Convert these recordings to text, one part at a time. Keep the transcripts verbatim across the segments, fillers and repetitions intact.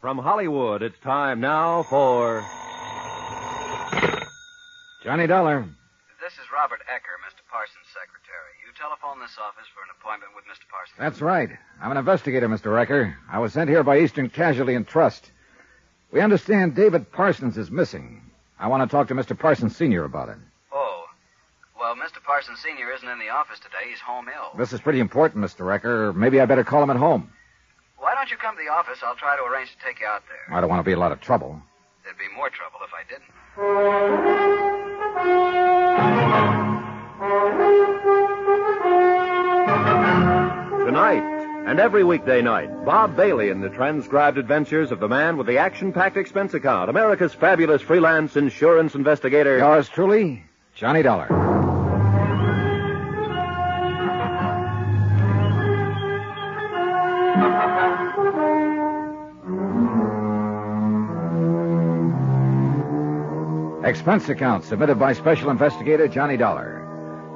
From Hollywood, it's time now for... Johnny Dollar. This is Robert Ecker, Mister Parsons' secretary. You telephone this office for an appointment with Mister Parsons. That's right. I'm an investigator, Mister Ecker. I was sent here by Eastern Casualty and Trust. We understand David Parsons is missing. I want to talk to Mister Parsons Senior about it. Oh. Well, Mister Parsons Senior isn't in the office today. He's home ill. This is pretty important, Mister Ecker. Maybe I better call him at home. Why don't you come to the office? I'll try to arrange to take you out there. I don't want to be a lot of trouble. There'd be more trouble if I didn't. Tonight, and every weekday night, Bob Bailey in the transcribed adventures of the man with the action-packed expense account, America's fabulous freelance insurance investigator. Yours truly, Johnny Dollar. Expense account submitted by Special Investigator Johnny Dollar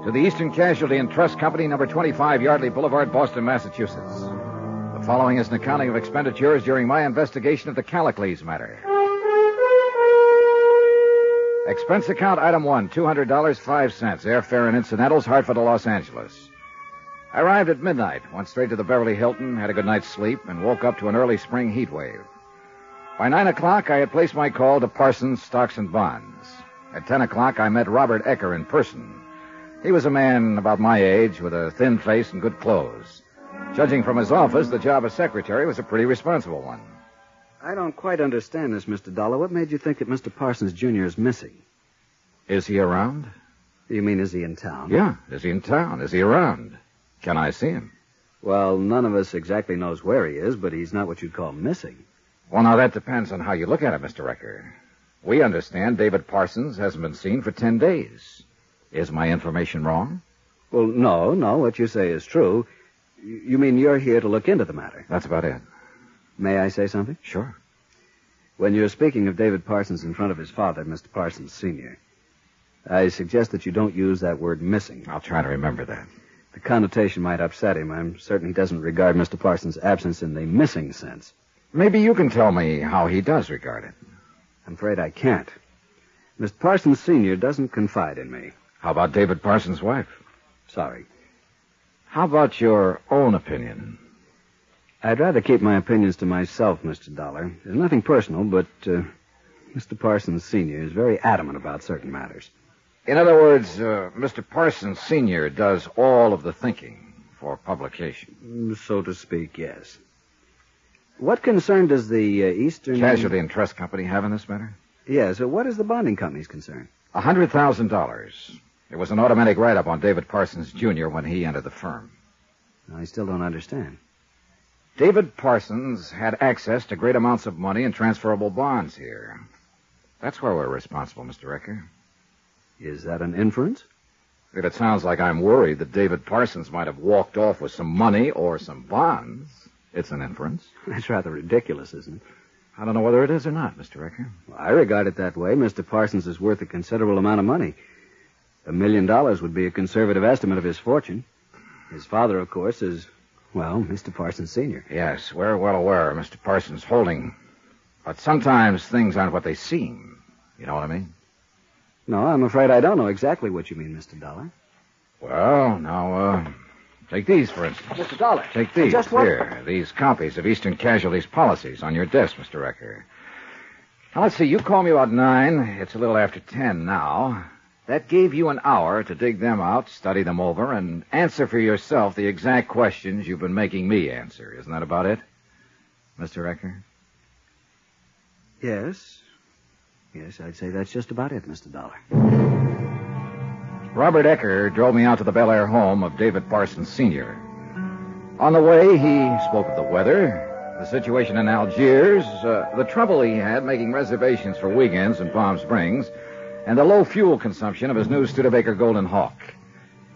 to the Eastern Casualty and Trust Company, number twenty-five, Yardley Boulevard, Boston, Massachusetts. The following is an accounting of expenditures during my investigation of the Callicles matter. Expense account item one, two hundred dollars, five cents, airfare and incidentals, Hartford to Los Angeles. I arrived at midnight, went straight to the Beverly Hilton, had a good night's sleep, and woke up to an early spring heat wave. By nine o'clock, I had placed my call to Parsons Stocks and Bonds. At ten o'clock, I met Robert Ecker in person. He was a man about my age with a thin face and good clothes. Judging from his office, the job as secretary was a pretty responsible one. I don't quite understand this, Mister Dollar. What made you think that Mister Parsons Junior is missing? Is he around? You mean, is he in town? Yeah, is he in town? Is he around? Can I see him? Well, none of us exactly knows where he is, but he's not what you'd call missing. Well, now, that depends on how you look at it, Mister Ecker. We understand David Parsons hasn't been seen for ten days. Is my information wrong? Well, no, no. What you say is true. You mean you're here to look into the matter? That's about it. May I say something? Sure. When you're speaking of David Parsons in front of his father, Mister Parsons Senior, I suggest that you don't use that word missing. I'll try to remember that. The connotation might upset him. I'm certain he doesn't regard Mister Parsons' absence in the missing sense. Maybe you can tell me how he does regard it. I'm afraid I can't. Mister Parsons Senior doesn't confide in me. How about David Parsons' wife? Sorry. How about your own opinion? I'd rather keep my opinions to myself, Mister Dollar. There's nothing personal, but uh, Mister Parsons Senior is very adamant about certain matters. In other words, uh, Mister Parsons Senior does all of the thinking for publication. So to speak, yes. What concern does the uh, Eastern... Casualty and Trust Company have in this matter? Yes. Uh, what is the bonding company's concern? one hundred thousand dollars. It was an automatic write-up on David Parsons, Junior when he entered the firm. I still don't understand. David Parsons had access to great amounts of money and transferable bonds here. That's where we're responsible, Mister Ecker. Is that an inference? If it sounds like I'm worried that David Parsons might have walked off with some money or some bonds... It's an inference. That's rather ridiculous, isn't it? I don't know whether it is or not, Mister Ecker. Well, I regard it that way. Mister Parsons is worth a considerable amount of money. A million dollars would be a conservative estimate of his fortune. His father, of course, is, well, Mister Parsons Senior. Yes, we're well aware of Mister Parsons' holding. But sometimes things aren't what they seem. You know what I mean? No, I'm afraid I don't know exactly what you mean, Mister Dollar. Well, now, uh... Take these, for instance. Mister Dollar. Take these. Just what? Here, these copies of Eastern Casualty's policies on your desk, Mister Ecker. Now, let's see. You called me about nine. It's a little after ten now. That gave you an hour to dig them out, study them over, and answer for yourself the exact questions you've been making me answer. Isn't that about it, Mister Ecker? Yes. Yes, I'd say that's just about it, Mister Dollar. Robert Ecker drove me out to the Bel Air home of David Parsons Senior On the way, he spoke of the weather, the situation in Algiers, uh, the trouble he had making reservations for weekends in Palm Springs, and the low fuel consumption of his new Studebaker Golden Hawk.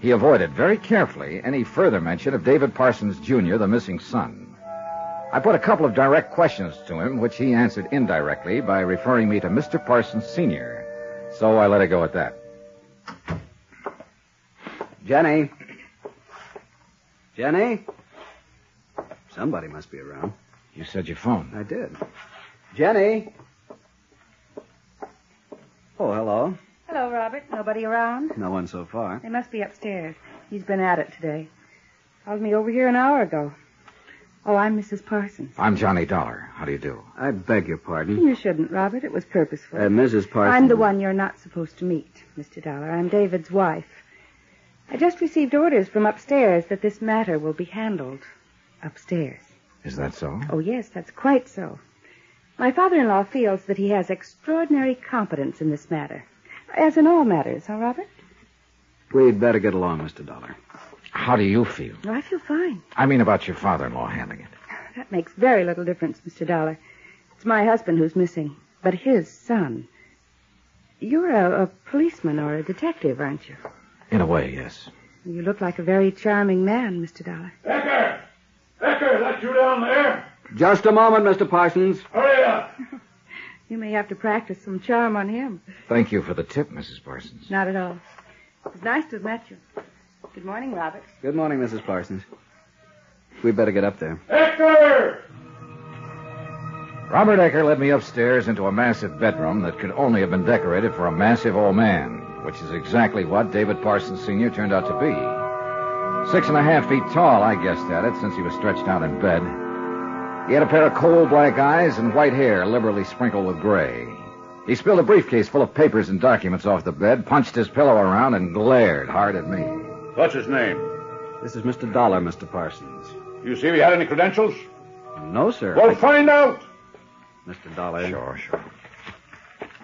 He avoided very carefully any further mention of David Parsons Junior, the missing son. I put a couple of direct questions to him, which he answered indirectly by referring me to Mister Parsons Senior, so I let it go at that. Jenny. Jenny? Somebody must be around. You said your phone. I did. Jenny. Oh, hello. Hello, Robert. Nobody around? No one so far. They must be upstairs. He's been at it today. Called me over here an hour ago. Oh, I'm Missus Parsons. I'm Johnny Dollar. How do you do? I beg your pardon. You shouldn't, Robert. It was purposeful. Uh, Missus Parsons. I'm the one you're not supposed to meet, Mister Dollar. I'm David's wife. I just received orders from upstairs that this matter will be handled upstairs. Is that so? Oh, yes, that's quite so. My father-in-law feels that he has extraordinary competence in this matter, as in all matters, huh, Robert? We'd better get along, Mister Dollar. How do you feel? Oh, I feel fine. I mean about your father-in-law handling it. That makes very little difference, Mister Dollar. It's my husband who's missing, but his son. You're a, a policeman or a detective, aren't you? In a way, yes. You look like a very charming man, Mister Dollar. Becker! Becker, is that you down there? Just a moment, Mister Parsons. Hurry up! You may have to practice some charm on him. Thank you for the tip, Missus Parsons. Not at all. It's nice to have met you. Good morning, Robert. Good morning, Missus Parsons. We'd better get up there. Ecker! Robert Ecker led me upstairs into a massive bedroom that could only have been decorated for a massive old man, which is exactly what David Parsons Senior turned out to be. Six and a half feet tall, I guessed at it, since he was stretched out in bed. He had a pair of coal black eyes and white hair liberally sprinkled with gray. He spilled a briefcase full of papers and documents off the bed, punched his pillow around, and glared hard at me. What's his name? This is Mister Dollar, Mister Parsons. You see if he had any credentials? No, sir. Well, I... find out! Mister Dollar. Sure, sure.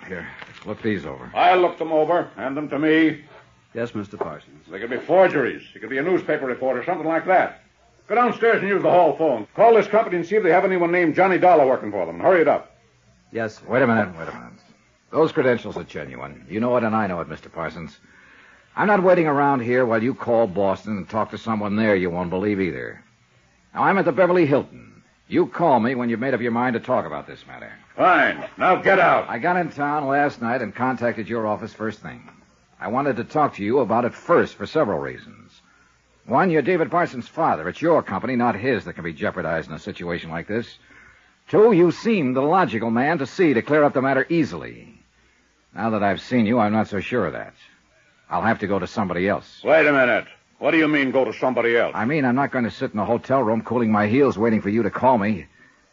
Here, look these over. I'll look them over. Hand them to me. Yes, Mister Parsons. They could be forgeries. It could be a newspaper report or something like that. Go downstairs and use the hall phone. Call this company and see if they have anyone named Johnny Dollar working for them. Hurry it up. Yes, sir. Wait a minute, wait a minute. Those credentials are genuine. You know it and I know it, Mister Parsons. I'm not waiting around here while you call Boston and talk to someone there you won't believe either. Now, I'm at the Beverly Hilton. You call me when you've made up your mind to talk about this matter. Fine. Now get out. I got in town last night and contacted your office first thing. I wanted to talk to you about it first for several reasons. One, you're David Parsons' father. It's your company, not his, that can be jeopardized in a situation like this. Two, you seem the logical man to see to clear up the matter easily. Now that I've seen you, I'm not so sure of that. I'll have to go to somebody else. Wait a minute. What do you mean, go to somebody else? I mean, I'm not going to sit in a hotel room cooling my heels waiting for you to call me.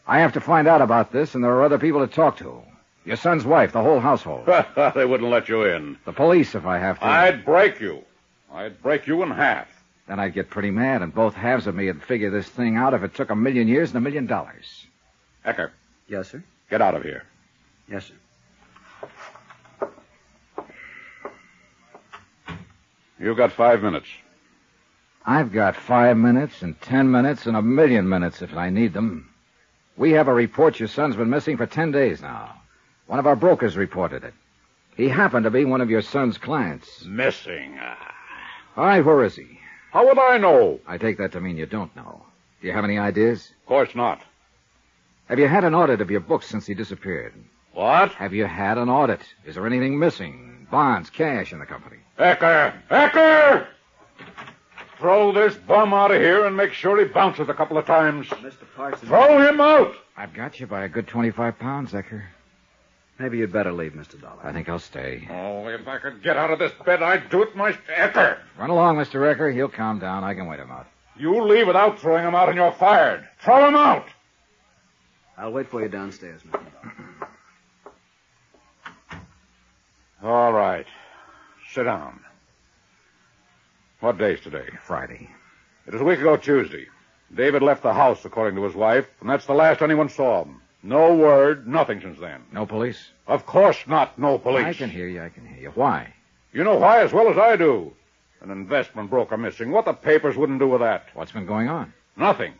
I have to find out about this, and there are other people to talk to. Your son's wife, the whole household. They wouldn't let you in. The police, if I have to. I'd break you. I'd break you in half. Then I'd get pretty mad, and both halves of me would figure this thing out if it took a million years and a million dollars. Ecker. Yes, sir? Get out of here. Yes, sir. You've got five minutes. I've got five minutes and ten minutes and a million minutes if I need them. We have a report your son's been missing for ten days now. One of our brokers reported it. He happened to be one of your son's clients. Missing? All right, where is he? How would I know? I take that to mean you don't know. Do you have any ideas? Of course not. Have you had an audit of your books since he disappeared? What? Have you had an audit? Is there anything missing? Bonds, cash in the company? Ecker! Ecker! Throw this bum out of here and make sure he bounces a couple of times. Mister Parsons... Throw him out! I've got you by a good twenty-five pounds, Ecker. Maybe you'd better leave, Mister Dollar. I think I'll stay. Oh, if I could get out of this bed, I'd do it myself. Ecker! Run along, Mister Ecker. He'll calm down. I can wait him out. You leave without throwing him out and you're fired. Throw him out! I'll wait for you downstairs, Mister Dollar. All right. Sit down. What day's today? Friday. It was a week ago Tuesday. David left the house, according to his wife, and that's the last anyone saw him. No word, nothing since then. No police? Of course not, no police. I can hear you, I can hear you. Why? You know why as well as I do. An investment broker missing. What the papers wouldn't do with that. What's been going on? Nothing.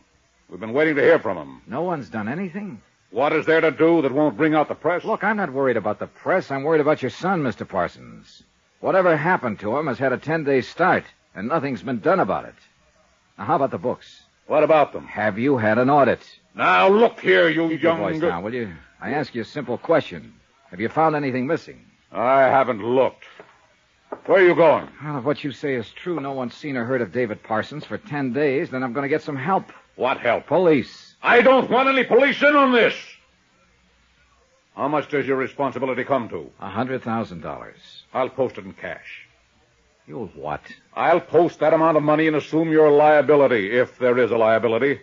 We've been waiting to hear from him. No one's done anything? What is there to do that won't bring out the press? Look, I'm not worried about the press. I'm worried about your son, Mister Parsons. Whatever happened to him has had a ten-day start, and nothing's been done about it. Now, how about the books? What about them? Have you had an audit? Now, look here, you Keep young... Your voice down, will you? I ask you a simple question. Have you found anything missing? I haven't looked. Where are you going? Well, if what you say is true, no one's seen or heard of David Parsons for ten days, then I'm going to get some help. What help? Police. I don't want any police in on this. How much does your responsibility come to? A hundred thousand dollars. I'll post it in cash. You'll what? I'll post that amount of money and assume your liability, if there is a liability.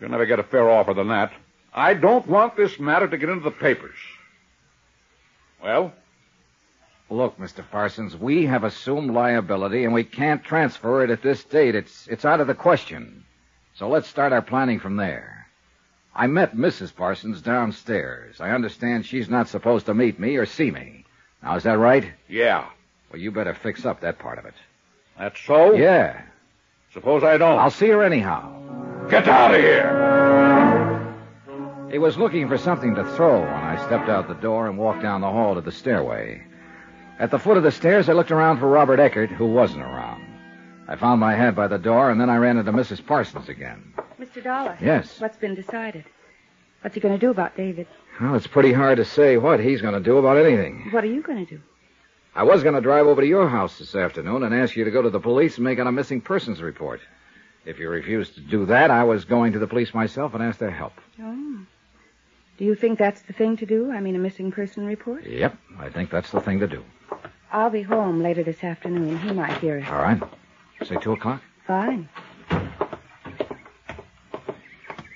You'll never get a fair offer than that. I don't want this matter to get into the papers. Well? Look, Mister Parsons, we have assumed liability, and we can't transfer it at this date. It's it's out of the question. So let's start our planning from there. I met Missus Parsons downstairs. I understand she's not supposed to meet me or see me. Now, is that right? Yeah. Well, you better fix up that part of it. That's so? Yeah. Suppose I don't. I'll see her anyhow. Get out of here! He was looking for something to throw when I stepped out the door and walked down the hall to the stairway. At the foot of the stairs, I looked around for Robert Eckert, who wasn't around. I found my hat by the door, and then I ran into Missus Parsons again. Mister Dollar? Yes? What's been decided? What's he going to do about David? Well, it's pretty hard to say what he's going to do about anything. What are you going to do? I was going to drive over to your house this afternoon and ask you to go to the police and make out a missing persons report. If you refused to do that, I was going to the police myself and ask their help. Oh. Do you think that's the thing to do? I mean, a missing person report? Yep, I think that's the thing to do. I'll be home later this afternoon. He might hear it. All right. Say two o'clock? Fine.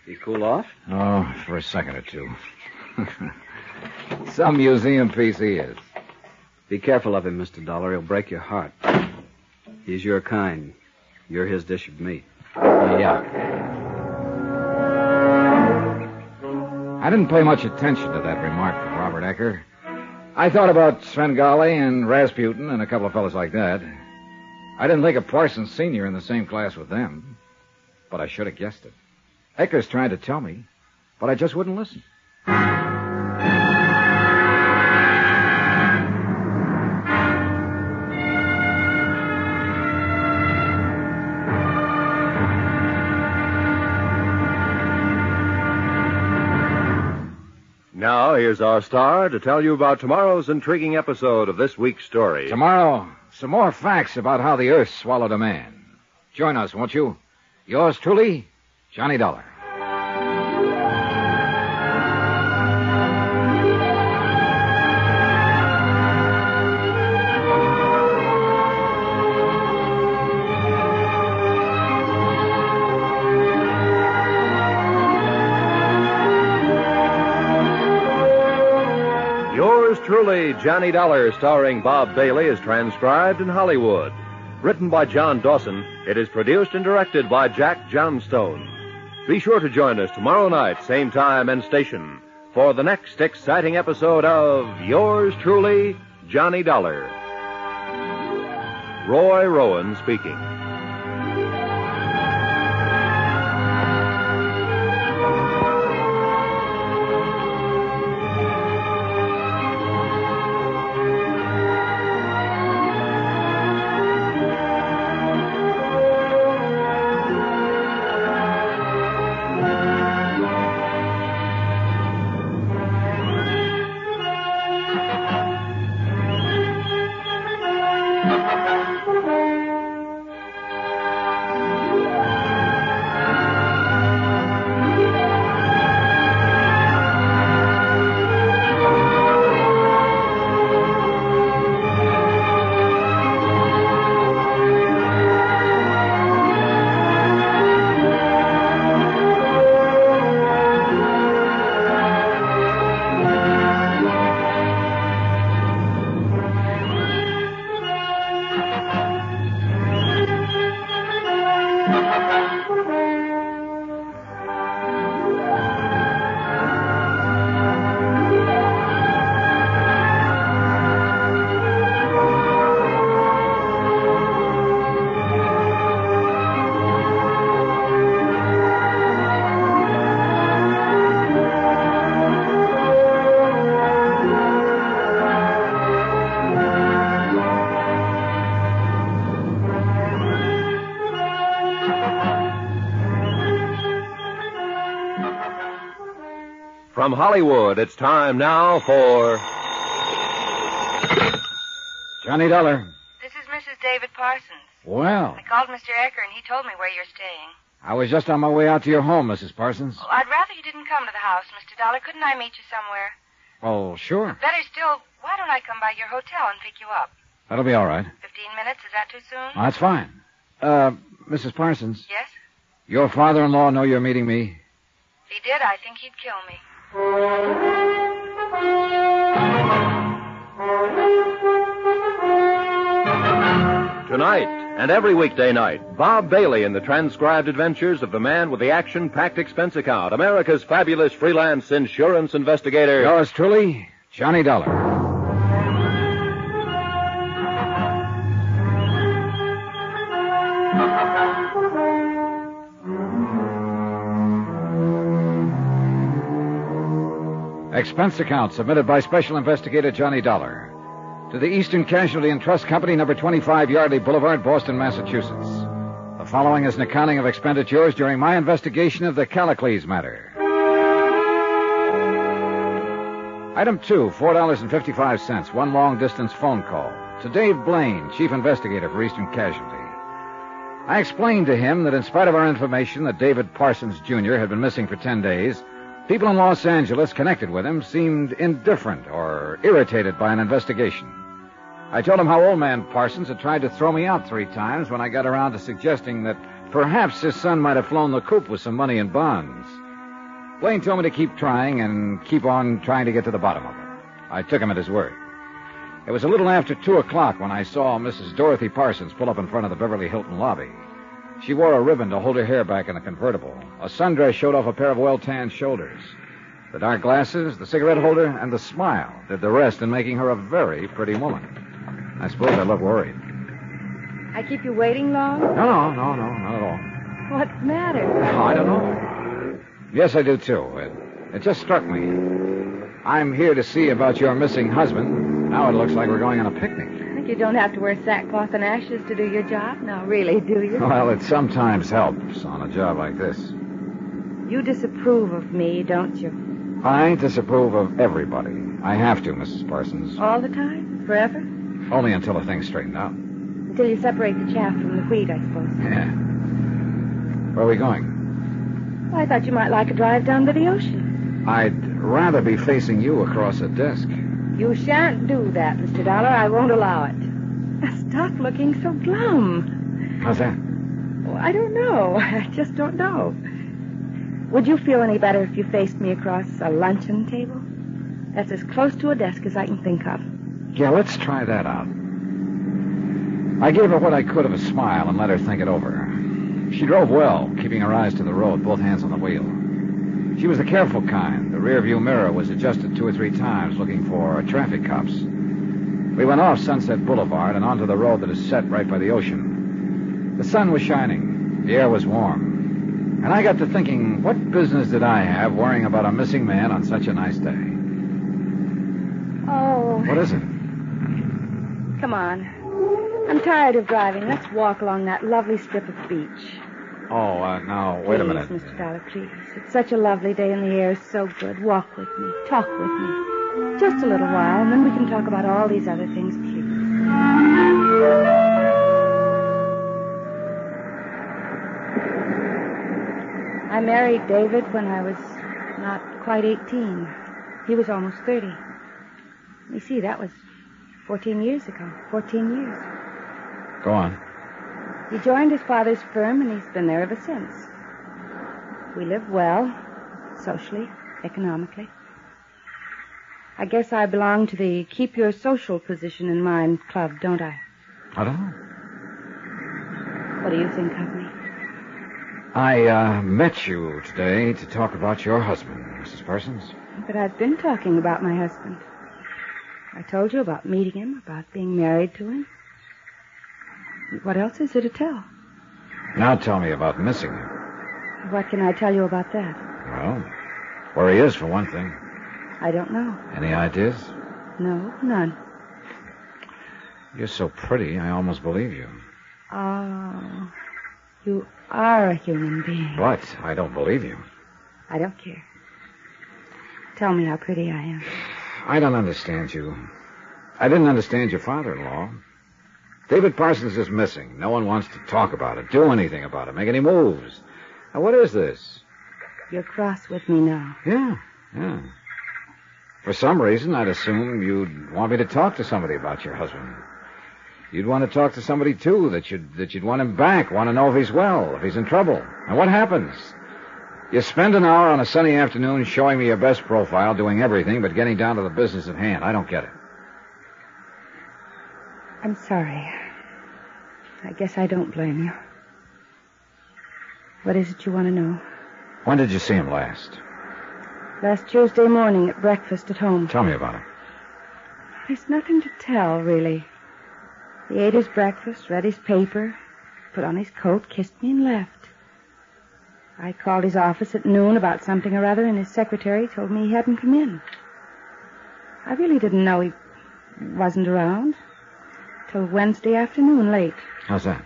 You cool off? Oh, for a second or two. Some museum piece he is. Be careful of him, Mister Dollar. He'll break your heart. He's your kind. You're his dish of meat. Yeah. I didn't pay much attention to that remark from Robert Ecker. I thought about Svengali and Rasputin and a couple of fellas like that. I didn't think of Parsons Senior in the same class with them. But I should have guessed it. Ecker's tried to tell me, but I just wouldn't listen. Now, here's our star to tell you about tomorrow's intriguing episode of this week's story. Tomorrow, some more facts about how the earth swallowed a man. Join us, won't you? Yours truly, Johnny Dollar. Truly, Johnny Dollar, starring Bob Bailey, is transcribed in Hollywood. Written by John Dawson, it is produced and directed by Jack Johnstone. Be sure to join us tomorrow night, same time and station, for the next exciting episode of Yours Truly, Johnny Dollar. Roy Rowan speaking. From Hollywood, it's time now for... Johnny Dollar. This is Missus David Parsons. Well. I called Mister Ecker and he told me where you're staying. I was just on my way out to your home, Missus Parsons. Well, I'd rather you didn't come to the house, Mister Dollar. Couldn't I meet you somewhere? Oh, sure. Better still, why don't I come by your hotel and pick you up? That'll be all right. Fifteen minutes, is that too soon? Oh, that's fine. Uh, Missus Parsons? Yes? Your father-in-law know you're meeting me? If he did, I think he'd kill me. Tonight, and every weekday night, Bob Bailey in the transcribed adventures of the man with the action-packed expense account, America's fabulous freelance insurance investigator. Yours truly, Johnny Dollar. Expense account submitted by Special Investigator Johnny Dollar to the Eastern Casualty and Trust Company, number twenty-five, Yardley Boulevard, Boston, Massachusetts. The following is an accounting of expenditures during my investigation of the Callicles matter. Item two, four dollars and fifty-five cents, one long-distance phone call to Dave Blaine, Chief Investigator for Eastern Casualty. I explained to him that in spite of our information that David Parsons, Junior had been missing for ten days... people in Los Angeles connected with him seemed indifferent or irritated by an investigation. I told him how old man Parsons had tried to throw me out three times when I got around to suggesting that perhaps his son might have flown the coop with some money and bonds. Blaine told me to keep trying and keep on trying to get to the bottom of it. I took him at his word. It was a little after two o'clock when I saw Missus Dorothy Parsons pull up in front of the Beverly Hilton lobby. She wore a ribbon to hold her hair back in a convertible. A sundress showed off a pair of well-tanned shoulders. The dark glasses, the cigarette holder, and the smile did the rest in making her a very pretty woman. I suppose I look worried. I keep you waiting long? No, no, no, no, not at all. What's the matter? Oh, I don't know. Yes, I do, too. It, it just struck me. I'm here to see about your missing husband. Now it looks like we're going on a picnic. You don't have to wear sackcloth and ashes to do your job now, really, do you? Well, it sometimes helps on a job like this. You disapprove of me, don't you? I disapprove of everybody. I have to, Missus Parsons. All the time? Forever? Only until the thing's straightened out. Until you separate the chaff from the wheat, I suppose. Yeah. Where are we going? Well, I thought you might like a drive down to the ocean. I'd rather be facing you across a desk. You shan't do that, Mister Dollar. I won't allow it. Stop looking so glum. How's that? Oh, I don't know. I just don't know. Would you feel any better if you faced me across a luncheon table? That's as close to a desk as I can think of. Yeah, let's try that out. I gave her what I could of a smile and let her think it over. She drove well, keeping her eyes to the road, both hands on the wheel. She was the careful kind. The rearview mirror was adjusted two or three times looking for traffic cops. We went off Sunset Boulevard and onto the road that is set right by the ocean. The sun was shining. The air was warm. And I got to thinking, what business did I have worrying about a missing man on such a nice day? Oh. What is it? Come on. I'm tired of driving. Let's walk along that lovely strip of beach. Oh, uh, now, wait a minute. Please, Mister Dollar, please. It's such a lovely day and the air is so good. Walk with me. Talk with me. Just a little while, and then we can talk about all these other things, please. I married David when I was not quite eighteen. He was almost thirty. You see, that was fourteen years ago. fourteen years. Go on. He joined his father's firm, and he's been there ever since. We live well, socially, economically. I guess I belong to the keep your social position in mind club, don't I? I don't know. What do you think of me? I uh, met you today to talk about your husband, Missus Parsons. But I've been talking about my husband. I told you about meeting him, about being married to him. What else is there to tell? Now tell me about missing him. What can I tell you about that? Well, where he is, for one thing. I don't know. Any ideas? No, none. You're so pretty, I almost believe you. Oh, you are a human being. But I don't believe you. I don't care. Tell me how pretty I am. I don't understand you. I didn't understand your father-in-law. David Parsons is missing. No one wants to talk about it, do anything about it, make any moves. Now, what is this? You're cross with me now. Yeah, yeah. For some reason, I'd assume you'd want me to talk to somebody about your husband. You'd want to talk to somebody, too, that you'd, that you'd want him back, want to know if he's well, if he's in trouble. And what happens? You spend an hour on a sunny afternoon showing me your best profile, doing everything, but getting down to the business at hand. I don't get it. I'm sorry. I guess I don't blame you. What is it you want to know? When did you see him last? Last Tuesday morning at breakfast at home. Tell me about it. There's nothing to tell, really. He ate his breakfast, read his paper, put on his coat, kissed me, and left. I called his office at noon about something or other, and his secretary told me he hadn't come in. I really didn't know he wasn't around till Wednesday afternoon late. How's that?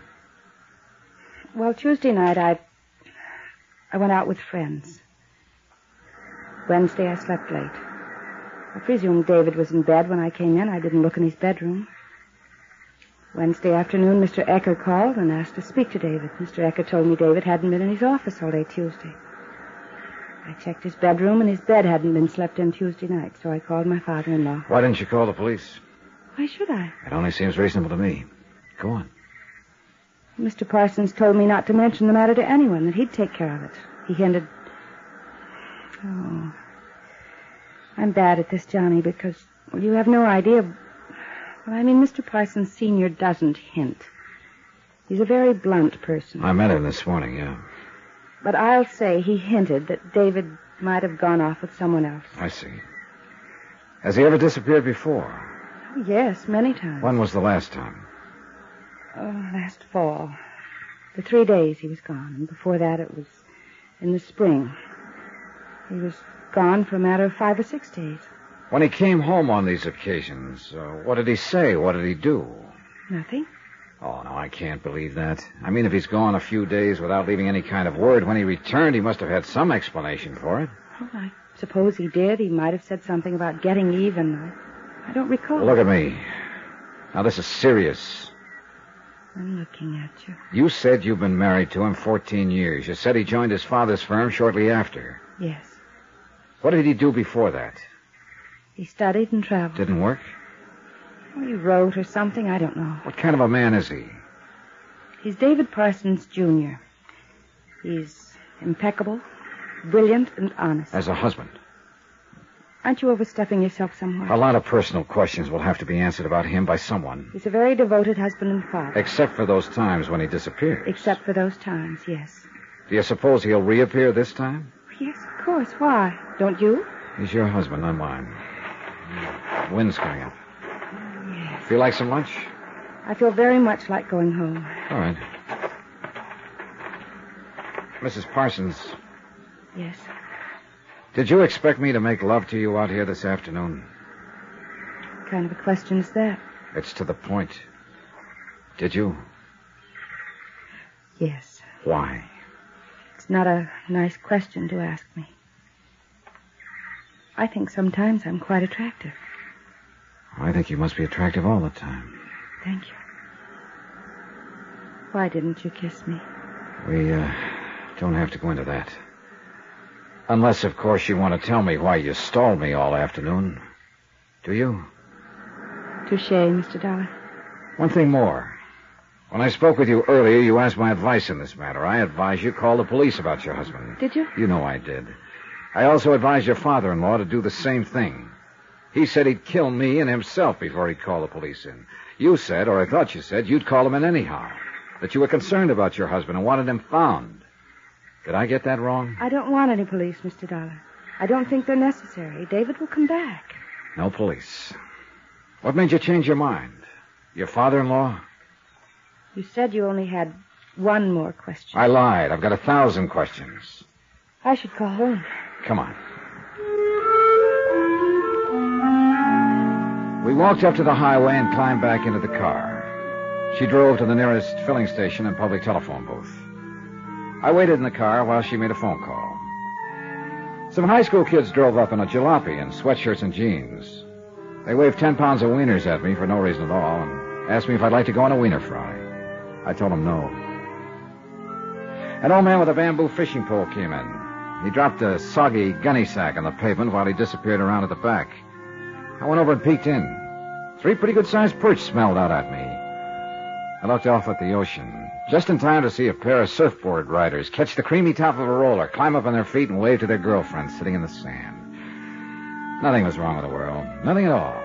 Well, Tuesday night I I went out with friends. Wednesday I slept late. I presume David was in bed when I came in. I didn't look in his bedroom. Wednesday afternoon, Mister Ecker called and asked to speak to David. Mister Ecker told me David hadn't been in his office all day Tuesday. I checked his bedroom, and his bed hadn't been slept in Tuesday night, so I called my father-in-law. Why didn't you call the police? Why should I? It only seems reasonable to me. Go on. Mister Parsons told me not to mention the matter to anyone, that he'd take care of it. He hinted... Oh. I'm bad at this, Johnny, because well, you have no idea... Well, I mean, Mister Parsons Senior doesn't hint. He's a very blunt person. I met him this morning, yeah. But I'll say he hinted that David might have gone off with someone else. I see. Has he ever disappeared before? Oh, yes, many times. When was the last time? Oh, last fall. For three days he was gone, and before that it was in the spring. He was gone for a matter of five or six days. When he came home on these occasions, uh, what did he say? What did he do? Nothing. Oh, no, I can't believe that. I mean, if he's gone a few days without leaving any kind of word, when he returned, he must have had some explanation for it. Well, I suppose he did. He might have said something about getting even. I don't recall. Look at me. Now, this is serious. I'm looking at you. You said you've been married to him fourteen years. You said he joined his father's firm shortly after. Yes. What did he do before that? He studied and traveled. Didn't work? Well, he wrote or something, I don't know. What kind of a man is he? He's David Parsons, Junior He's impeccable, brilliant, and honest. As a husband? Aren't you overstepping yourself somewhat? A lot of personal questions will have to be answered about him by someone. He's a very devoted husband and father. Except for those times when he disappears. Except for those times, yes. Do you suppose he'll reappear this time? Yes, of course. Why? Don't you? He's your husband, not mine. Wind's coming up. Yes. Feel like some lunch? I feel very much like going home. All right. Missus Parsons. Yes? Did you expect me to make love to you out here this afternoon? What kind of a question is that? It's to the point. Did you? Yes. Why? It's not a nice question to ask me. I think sometimes I'm quite attractive. I think you must be attractive all the time. Thank you. Why didn't you kiss me? We, uh, don't have to go into that. Unless, of course, you want to tell me why you stalled me all afternoon. Do you? Touche, Mister Dollar. One thing more. When I spoke with you earlier, you asked my advice in this matter. I advised you call the police about your husband. Did you? You know I did. I also advised your father-in-law to do the same thing. He said he'd kill me and himself before he'd call the police in. You said, or I thought you said, you'd call him in anyhow. That you were concerned about your husband and wanted him found. Did I get that wrong? I don't want any police, Mister Dollar. I don't think they're necessary. David will come back. No police. What made you change your mind? Your father-in-law? You said you only had one more question. I lied. I've got a thousand questions. I should call home. Come on. We walked up to the highway and climbed back into the car. She drove to the nearest filling station and public telephone booth. I waited in the car while she made a phone call. Some high school kids drove up in a jalopy in sweatshirts and jeans. They waved ten pounds of wieners at me for no reason at all and asked me if I'd like to go on a wiener fry. I told them no. An old man with a bamboo fishing pole came in. He dropped a soggy gunny sack on the pavement while he disappeared around at the back. I went over and peeked in. Three pretty good-sized perch smelled out at me. I looked off at the ocean, just in time to see a pair of surfboard riders catch the creamy top of a roller, climb up on their feet, and wave to their girlfriends sitting in the sand. Nothing was wrong with the world. Nothing at all.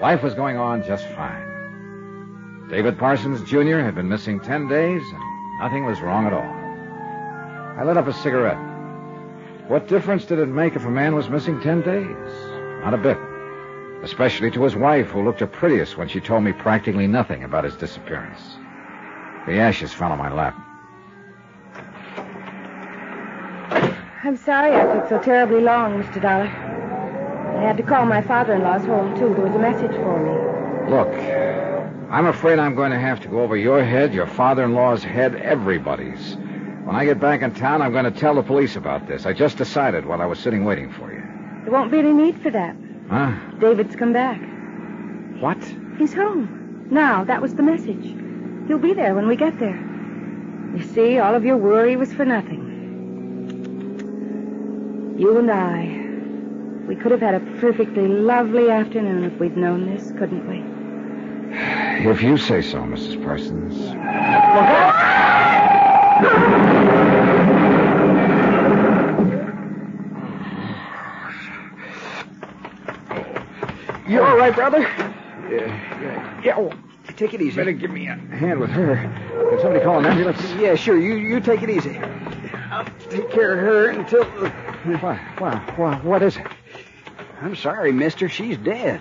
Life was going on just fine. David Parsons, Junior had been missing ten days, and nothing was wrong at all. I lit up a cigarette. What difference did it make if a man was missing ten days? Not a bit. Especially to his wife, who looked her prettiest when she told me practically nothing about his disappearance. The ashes fell on my lap. I'm sorry I took so terribly long, Mister Dollar. I had to call my father-in-law's home, too. There was a message for me. Look, I'm afraid I'm going to have to go over your head, your father-in-law's head, everybody's. When I get back in town, I'm going to tell the police about this. I just decided while I was sitting waiting for you. There won't be any need for that. Huh? David's come back. What? He's home. Now, that was the message. He'll be there when we get there. You see, all of your worry was for nothing. You and I, we could have had a perfectly lovely afternoon if we'd known this, couldn't we? If you say so, Missus Parsons. You all right, brother? Yeah, yeah. Yeah, well, take it easy. Better give me a hand with her. Can somebody call an ambulance? Yeah, sure. You you take it easy. I'll take care of her until... What, what, what, what is it? I'm sorry, mister. She's dead.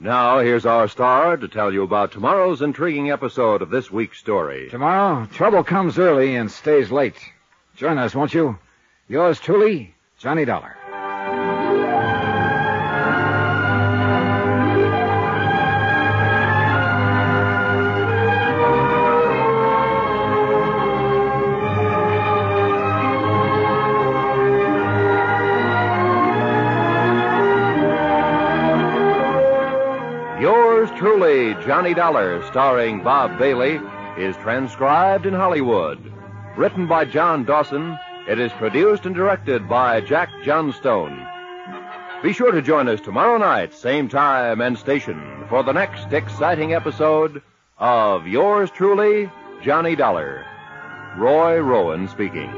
Now, here's our star to tell you about tomorrow's intriguing episode of this week's story. Tomorrow, trouble comes early and stays late. Join us, won't you? Yours truly, Johnny Dollar. Truly, Johnny Dollar, starring Bob Bailey, is transcribed in Hollywood. Written by John Dawson, it is produced and directed by Jack Johnstone. Be sure to join us tomorrow night, same time and station, for the next exciting episode of Yours Truly, Johnny Dollar. Roy Rowan speaking.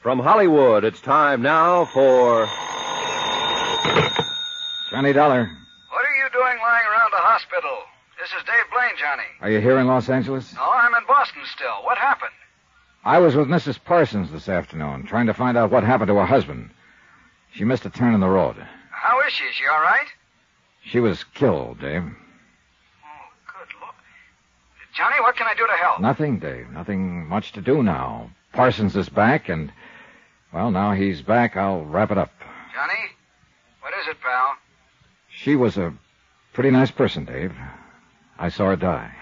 From Hollywood, it's time now for... Johnny Dollar. What are you doing lying around the hospital? This is Dave Blaine, Johnny. Are you here in Los Angeles? No, I'm in Boston still. What happened? I was with Missus Parsons this afternoon, trying to find out what happened to her husband. She missed a turn in the road. How is she? Is she all right? She was killed, Dave. Oh, good Lord. Johnny, what can I do to help? Nothing, Dave. Nothing much to do now. Parsons is back, and... well, now he's back, I'll wrap it up. it, Val? She was a pretty nice person, Dave. I saw her die.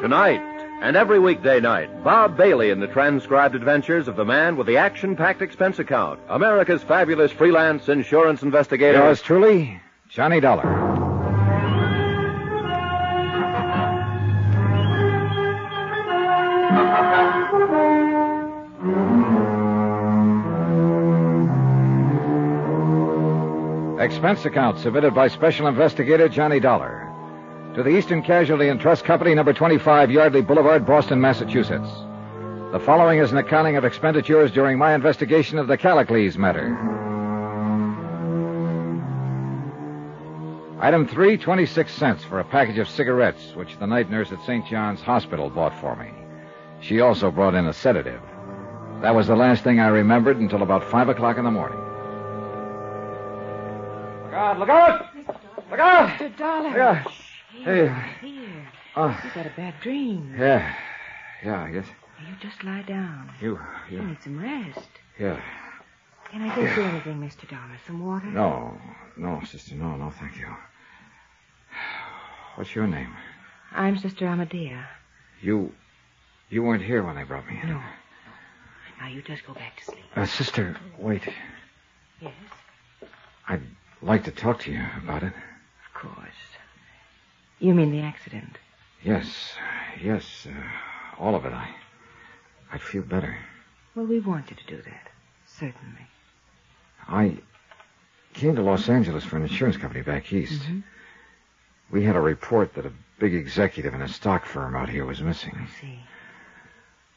Tonight, and every weekday night, Bob Bailey in the transcribed adventures of the man with the action-packed expense account, America's fabulous freelance insurance investigator. Yours truly, Johnny Dollar. Expense account submitted by Special Investigator Johnny Dollar to the Eastern Casualty and Trust Company, number twenty-five, Yardley Boulevard, Boston, Massachusetts. The following is an accounting of expenditures during my investigation of the Callicles matter. Item three, twenty-six cents for a package of cigarettes, which the night nurse at Saint John's Hospital bought for me. She also brought in a sedative. That was the last thing I remembered until about five o'clock in the morning. God, look out! Look out! Mister Dollar. Look out. Here, hey. Here. Oh. You got a bad dream. Yeah. Yeah, I guess. You just lie down. You, you. You need some rest. Yeah. Can I get you yeah. anything, Mister Dollar? Some water? No. No, sister. No, no, thank you. What's your name? I'm Sister Amadea. You, you weren't here when they brought me in. No. Now you just go back to sleep. Uh, sister, wait. Yes? I... like to talk to you about it. Of course. You mean the accident? Yes, yes, uh, all of it. I, I'd feel better. Well, we want you to do that, certainly. I came to Los Angeles for an insurance company back east. Mm-hmm. We had a report that a big executive in a stock firm out here was missing. I see.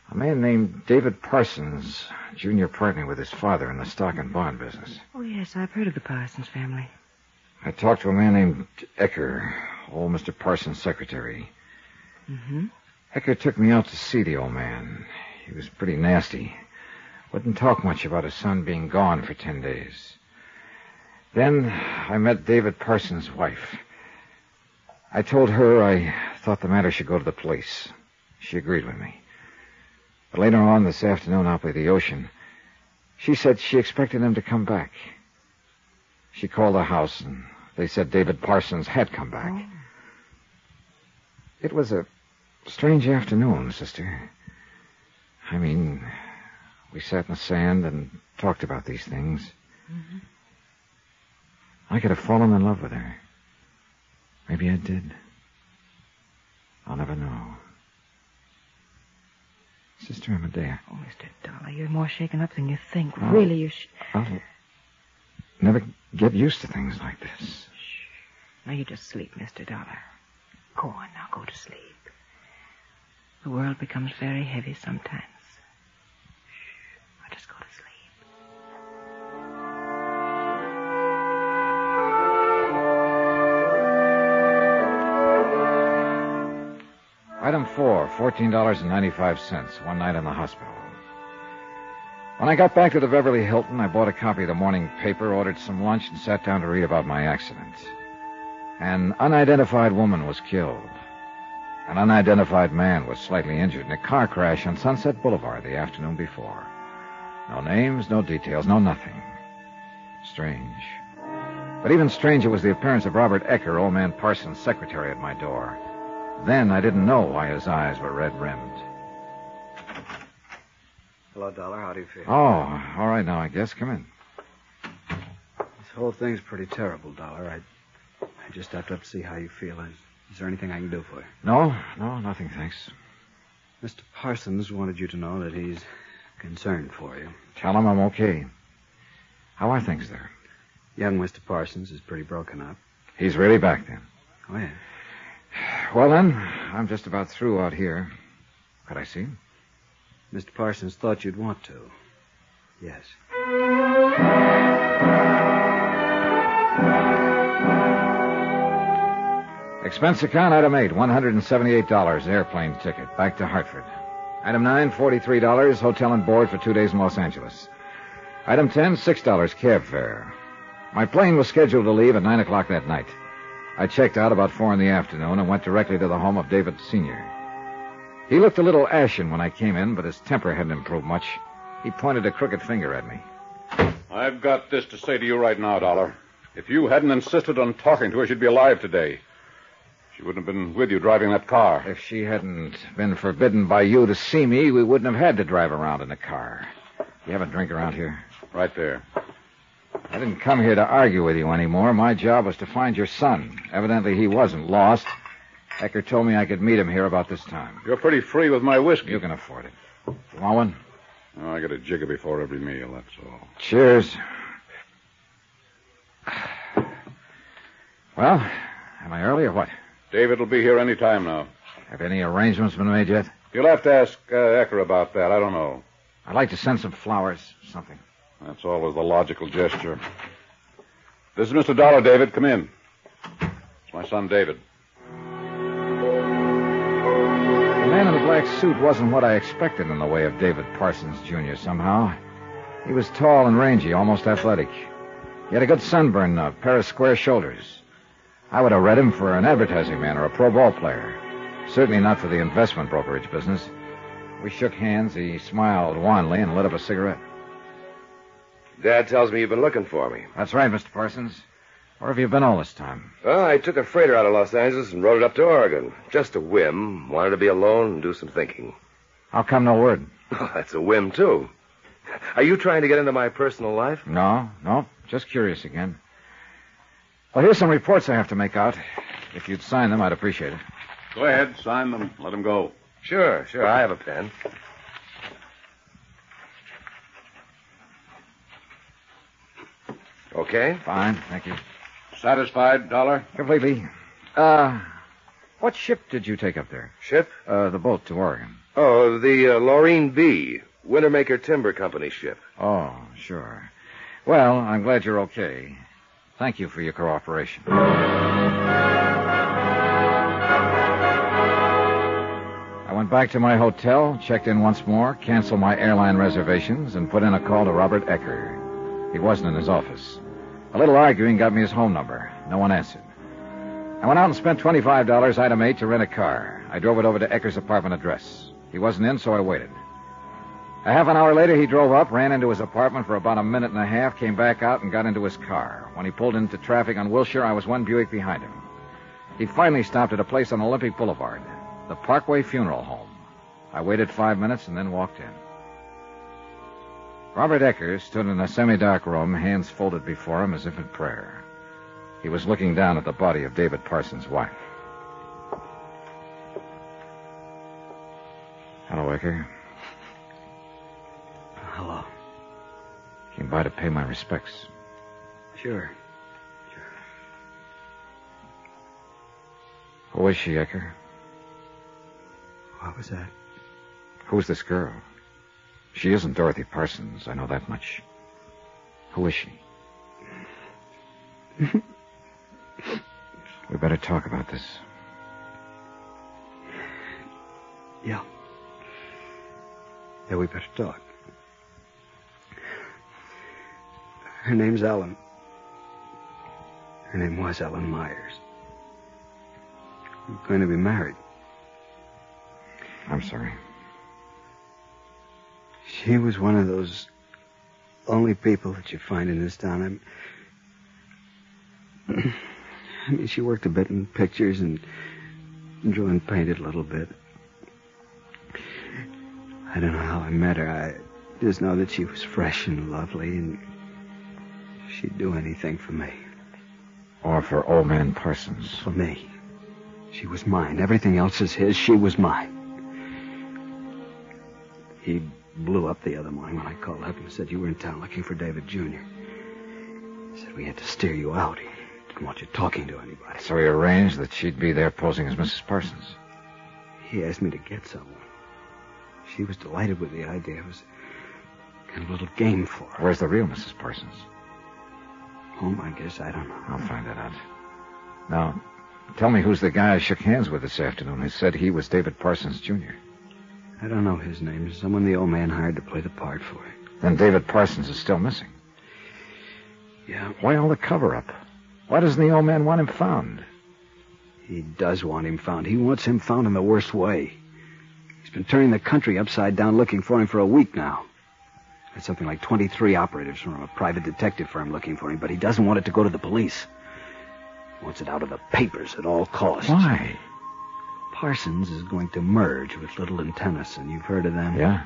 A man named David Parsons, junior partner with his father in the stock and bond business. Oh, yes, I've heard of the Parsons family. I talked to a man named Ecker, old Mister Parsons' secretary. Mm-hmm. Ecker took me out to see the old man. He was pretty nasty. Wouldn't talk much about his son being gone for ten days. Then I met David Parsons' wife. I told her I thought the matter should go to the police. She agreed with me. But later on this afternoon out by the ocean, she said she expected him to come back. She called the house, and they said David Parsons had come back. Oh. It was a strange afternoon, sister. I mean, we sat in the sand and talked about these things. Mm-hmm. I could have fallen in love with her. Maybe I did. I'll never know. Sister Amadea. Oh, Mister Dollar, you're more shaken up than you think. I'll, really, you should... I'll never get used to things like this. Shh. Now, you just sleep, Mister Dollar. Go on now, go to sleep. The world becomes very heavy sometimes. Shh. I'll just go to sleep. Item four, fourteen dollars and ninety-five cents, one night in the hospital. When I got back to the Beverly Hilton, I bought a copy of the morning paper, ordered some lunch, and sat down to read about my accident. An unidentified woman was killed. An unidentified man was slightly injured in a car crash on Sunset Boulevard the afternoon before. No names, no details, no nothing. Strange. But even stranger was the appearance of Robert Ecker, old man Parsons' secretary, at my door. Then I didn't know why his eyes were red-rimmed. Hello, Dollar. How do you feel? Oh, all right now, I guess. Come in. This whole thing's pretty terrible, Dollar. I I just have to see how you feel. Is, is there anything I can do for you? No, no, nothing, thanks. Mister Parsons wanted you to know that he's concerned for you. Tell him I'm okay. How are things there? Young Mister Parsons is pretty broken up. He's really back then? Oh, yeah. Well, then, I'm just about through out here. Could I see him? Mister Parsons thought you'd want to. Yes. Expense account, item eight, one hundred seventy-eight dollars, airplane ticket, back to Hartford. Item nine, forty-three dollars, hotel and board for two days in Los Angeles. Item ten, six dollars, cab fare. My plane was scheduled to leave at nine o'clock that night. I checked out about four in the afternoon and went directly to the home of David Senior. He looked a little ashen when I came in, but his temper hadn't improved much. He pointed a crooked finger at me. I've got this to say to you right now, Dollar. If you hadn't insisted on talking to her, she'd be alive today. She wouldn't have been with you driving that car. If she hadn't been forbidden by you to see me, we wouldn't have had to drive around in a car. You have a drink around here? Right there. I didn't come here to argue with you anymore. My job was to find your son. Evidently, he wasn't lost. Ecker told me I could meet him here about this time. You're pretty free with my whiskey. You can afford it. You want one? Oh, I get a jigger before every meal, that's all. Cheers. Well, am I early or what? David will be here any time now. Have any arrangements been made yet? You'll have to ask uh, Ecker about that. I don't know. I'd like to send some flowers, something. That's always the logical gesture. This is Mister Dollar, David. Come in. It's my son, David. The man in the black suit wasn't what I expected in the way of David Parsons, Junior, somehow. He was tall and rangy, almost athletic. He had a good sunburn, a pair of square shoulders. I would have read him for an advertising man or a pro ball player. Certainly not for the investment brokerage business. We shook hands. He smiled wanly and lit up a cigarette. Dad tells me you've been looking for me. That's right, Mister Parsons. Where have you been all this time? Well, I took a freighter out of Los Angeles and rode it up to Oregon. Just a whim. Wanted to be alone and do some thinking. How come no word? Oh, that's a whim, too. Are you trying to get into my personal life? No, no. Just curious again. Well, here's some reports I have to make out. If you'd sign them, I'd appreciate it. Go ahead. Sign them. Let them go. Sure, sure. I have a pen. Okay. Fine, thank you. Satisfied, Dollar? Completely. Uh, what ship did you take up there? Ship? Uh, the boat to Oregon. Oh, the uh, Laureen B. Wintermaker Timber Company ship. Oh, sure. Well, I'm glad you're okay. Thank you for your cooperation. I went back to my hotel, checked in once more, canceled my airline reservations, and put in a call to Robert Ecker. He wasn't in his office. A little arguing got me his home number. No one answered. I went out and spent twenty-five dollars item eight to rent a car. I drove it over to Ecker's apartment address. He wasn't in, so I waited. A half an hour later, he drove up, ran into his apartment for about a minute and a half, came back out and got into his car. When he pulled into traffic on Wilshire, I was one Buick behind him. He finally stopped at a place on Olympic Boulevard, the Parkway Funeral Home. I waited five minutes and then walked in. Robert Ecker stood in a semi-dark room, hands folded before him as if in prayer. He was looking down at the body of David Parsons' wife. Hello, Ecker. Hello. Came by to pay my respects. Sure. Sure. Who is she, Ecker? What was that? Who's this girl? She isn't Dorothy Parsons. I know that much. Who is she? We better talk about this. Yeah. Yeah, we better talk. Her name's Ellen. Her name was Ellen Myers. We're going to be married. I'm sorry. She was one of those only people that you find in this town. I mean, I mean she worked a bit in pictures and drew and painted a little bit. I don't know how I met her. I just know that she was fresh and lovely, and she'd do anything for me. Or for old man Parsons. For me. She was mine. Everything else is his. She was mine. He blew up the other morning when I called up and said you were in town looking for David, Junior He said we had to steer you out. He didn't want you talking to anybody. So he arranged that she'd be there posing as Missus Parsons. He asked me to get someone. She was delighted with the idea. It was kind of a little game for her. Where's the real Missus Parsons? Home, I guess. I don't know. I'll find that out. Now, tell me who's the guy I shook hands with this afternoon who said he was David Parsons, Junior I don't know his name. Someone the old man hired to play the part for him. Then David Parsons is still missing. Yeah. Why all the cover-up? Why doesn't the old man want him found? He does want him found. He wants him found in the worst way. He's He's been turning the country upside down looking for him for a week now. There's something like twenty-three operatives from a private detective firm looking for him, but he doesn't want it to go to the police. He wants it out of the papers at all costs. Why? Parsons is going to merge with Little and Tennyson. You've heard of them? Yeah.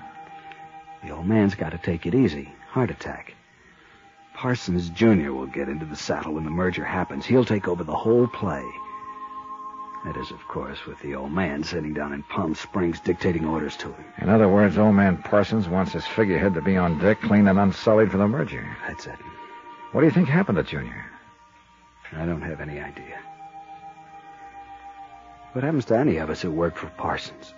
The old man's got to take it easy. Heart attack. Parsons Junior will get into the saddle when the merger happens. He'll take over the whole play. That is, of course, with the old man sitting down in Palm Springs dictating orders to him. In other words, old man Parsons wants his figurehead to be on deck, clean and unsullied for the merger. That's it. What do you think happened to Junior? I don't have any idea. What happens to any of us who work for Parsons?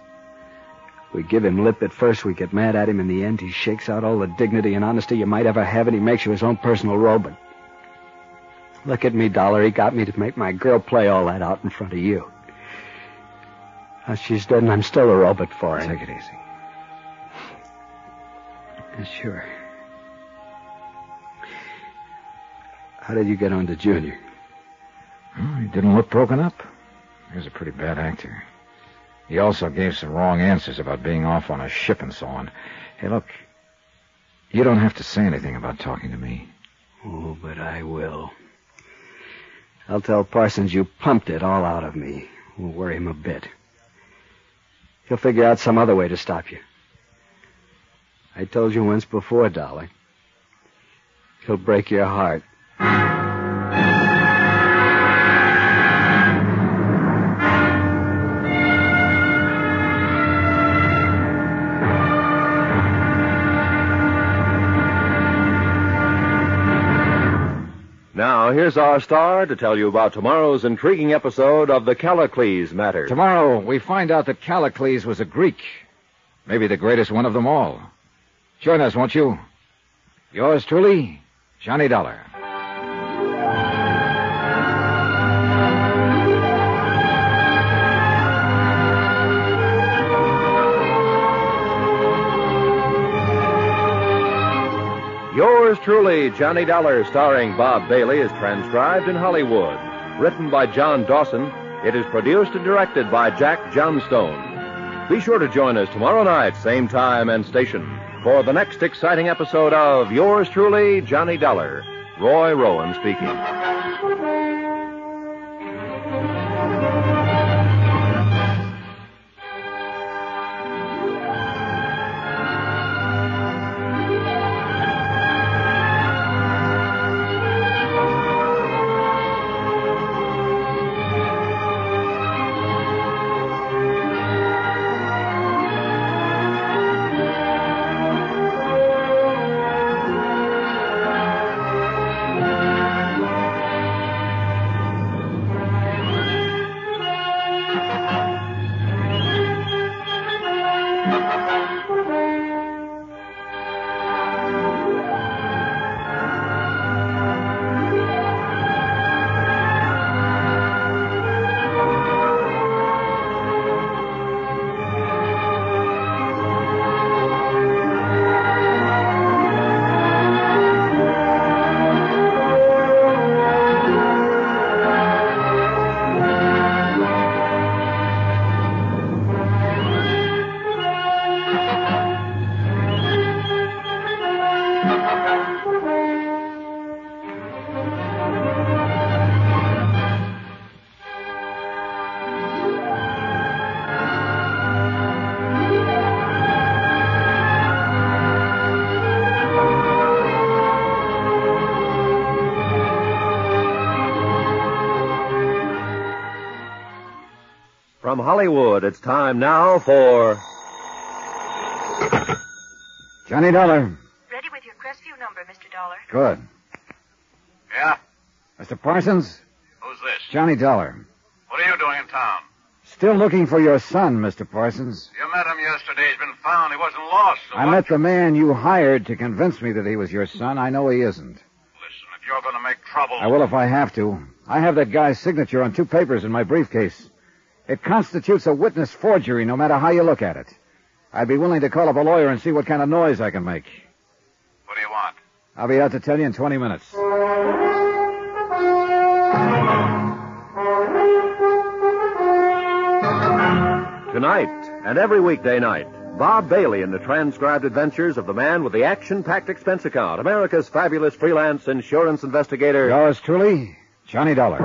We give him lip at first, we get mad at him. In the end, he shakes out all the dignity and honesty you might ever have, and he makes you his own personal robot. Look at me, Dollar. He got me to make my girl play all that out in front of you. Now she's dead, and I'm still a robot for him. Take it easy. Sure. How did you get on to Junior? Well, he didn't look broken up. He was a pretty bad actor. He also gave some wrong answers about being off on a ship and so on. Hey, look, you don't have to say anything about talking to me. Oh, but I will. I'll tell Parsons you pumped it all out of me. Won't worry him a bit. He'll figure out some other way to stop you. I told you once before, Dollar. He'll break your heart. Now, here's our star to tell you about tomorrow's intriguing episode of the Callicles matter. Tomorrow, we find out that Callicles was a Greek. Maybe the greatest one of them all. Join us, won't you? Yours truly, Johnny Dollar. Yours truly, Johnny Dollar, starring Bob Bailey, is transcribed in Hollywood. Written by John Dawson, it is produced and directed by Jack Johnstone. Be sure to join us tomorrow night, same time and station, for the next exciting episode of Yours truly, Johnny Dollar. Roy Rowan speaking. From Hollywood, it's time now for... Johnny Dollar. Ready with your Crestview number, Mister Dollar. Good. Yeah? Mister Parsons? Who's this? Johnny Dollar. What are you doing in town? Still looking for your son, Mister Parsons. You met him yesterday. He's been found. He wasn't lost. So I much. met the man you hired to convince me that he was your son. I know he isn't. Listen, if you're going to make trouble... I will if I have to. I have that guy's signature on two papers in my briefcase. It constitutes a witness forgery, no matter how you look at it. I'd be willing to call up a lawyer and see what kind of noise I can make. What do you want? I'll be out to tell you in twenty minutes. Tonight, And every weekday night, Bob Bailey in the transcribed adventures of the man with the action-packed expense account, America's fabulous freelance insurance investigator. Yours truly, Johnny Dollar.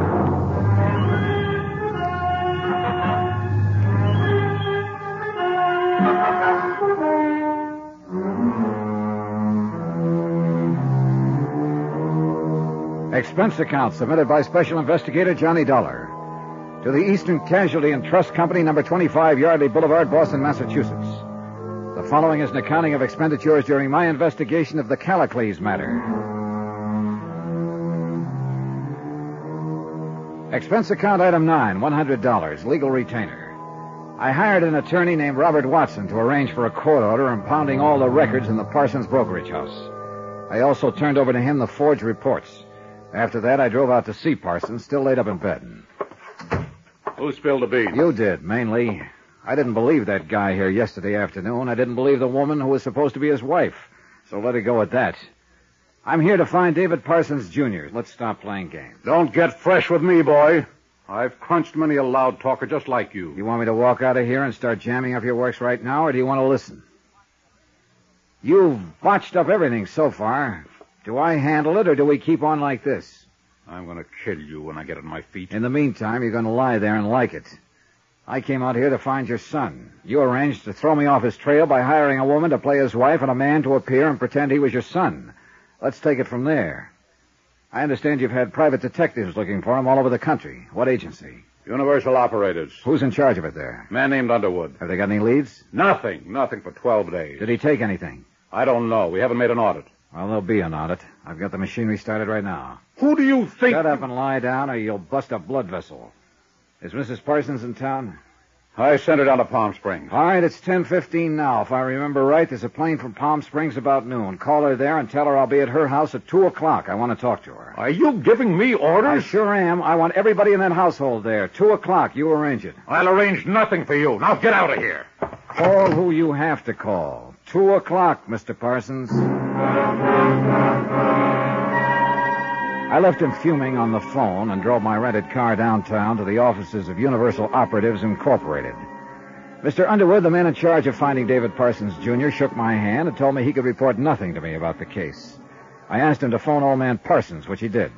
Expense account submitted by Special Investigator Johnny Dollar to the Eastern Casualty and Trust Company, number twenty-five, Yardley Boulevard, Boston, Massachusetts. The following is an accounting of expenditures during my investigation of the Callicles matter. Expense account item nine, one hundred dollars, legal retainer. I hired an attorney named Robert Watson to arrange for a court order impounding all the records in the Parsons brokerage house. I also turned over to him the forged reports. After that, I drove out to see Parsons, still laid up in bed. Who spilled the beans? You did, mainly. I didn't believe that guy here yesterday afternoon. I didn't believe the woman who was supposed to be his wife. So let it go at that. I'm here to find David Parsons, Junior Let's stop playing games. Don't get fresh with me, boy. I've crunched many a loud talker just like you. You want me to walk out of here and start jamming up your works right now, or do you want to listen? You've botched up everything so far. Do I handle it, or do we keep on like this? I'm going to kill you when I get on my feet. In the meantime, you're going to lie there and like it. I came out here to find your son. You arranged to throw me off his trail by hiring a woman to play his wife and a man to appear and pretend he was your son. Let's take it from there. I understand you've had private detectives looking for him all over the country. What agency? Universal Operatives. Who's in charge of it there? Man named Underwood. Have they got any leads? Nothing. Nothing for twelve days. Did he take anything? I don't know. We haven't made an audit. Well, there'll be an audit. I've got the machinery started right now. Who do you think... Shut up and lie down or you'll bust a blood vessel. Is Missus Parsons in town? I sent her down to Palm Springs. All right, it's ten fifteen now. If I remember right, there's a plane from Palm Springs about noon. Call her there and tell her I'll be at her house at two o'clock. I want to talk to her. Are you giving me orders? I sure am. I want everybody in that household there. two o'clock. You arrange it. I'll arrange nothing for you. Now get out of here. Call who you have to call. two o'clock, Mister Parsons. I left him fuming on the phone and drove my rented car downtown to the offices of Universal Operatives, Incorporated. Mister Underwood, the man in charge of finding David Parsons, Junior, shook my hand and told me he could report nothing to me about the case. I asked him to phone old man Parsons, which he did.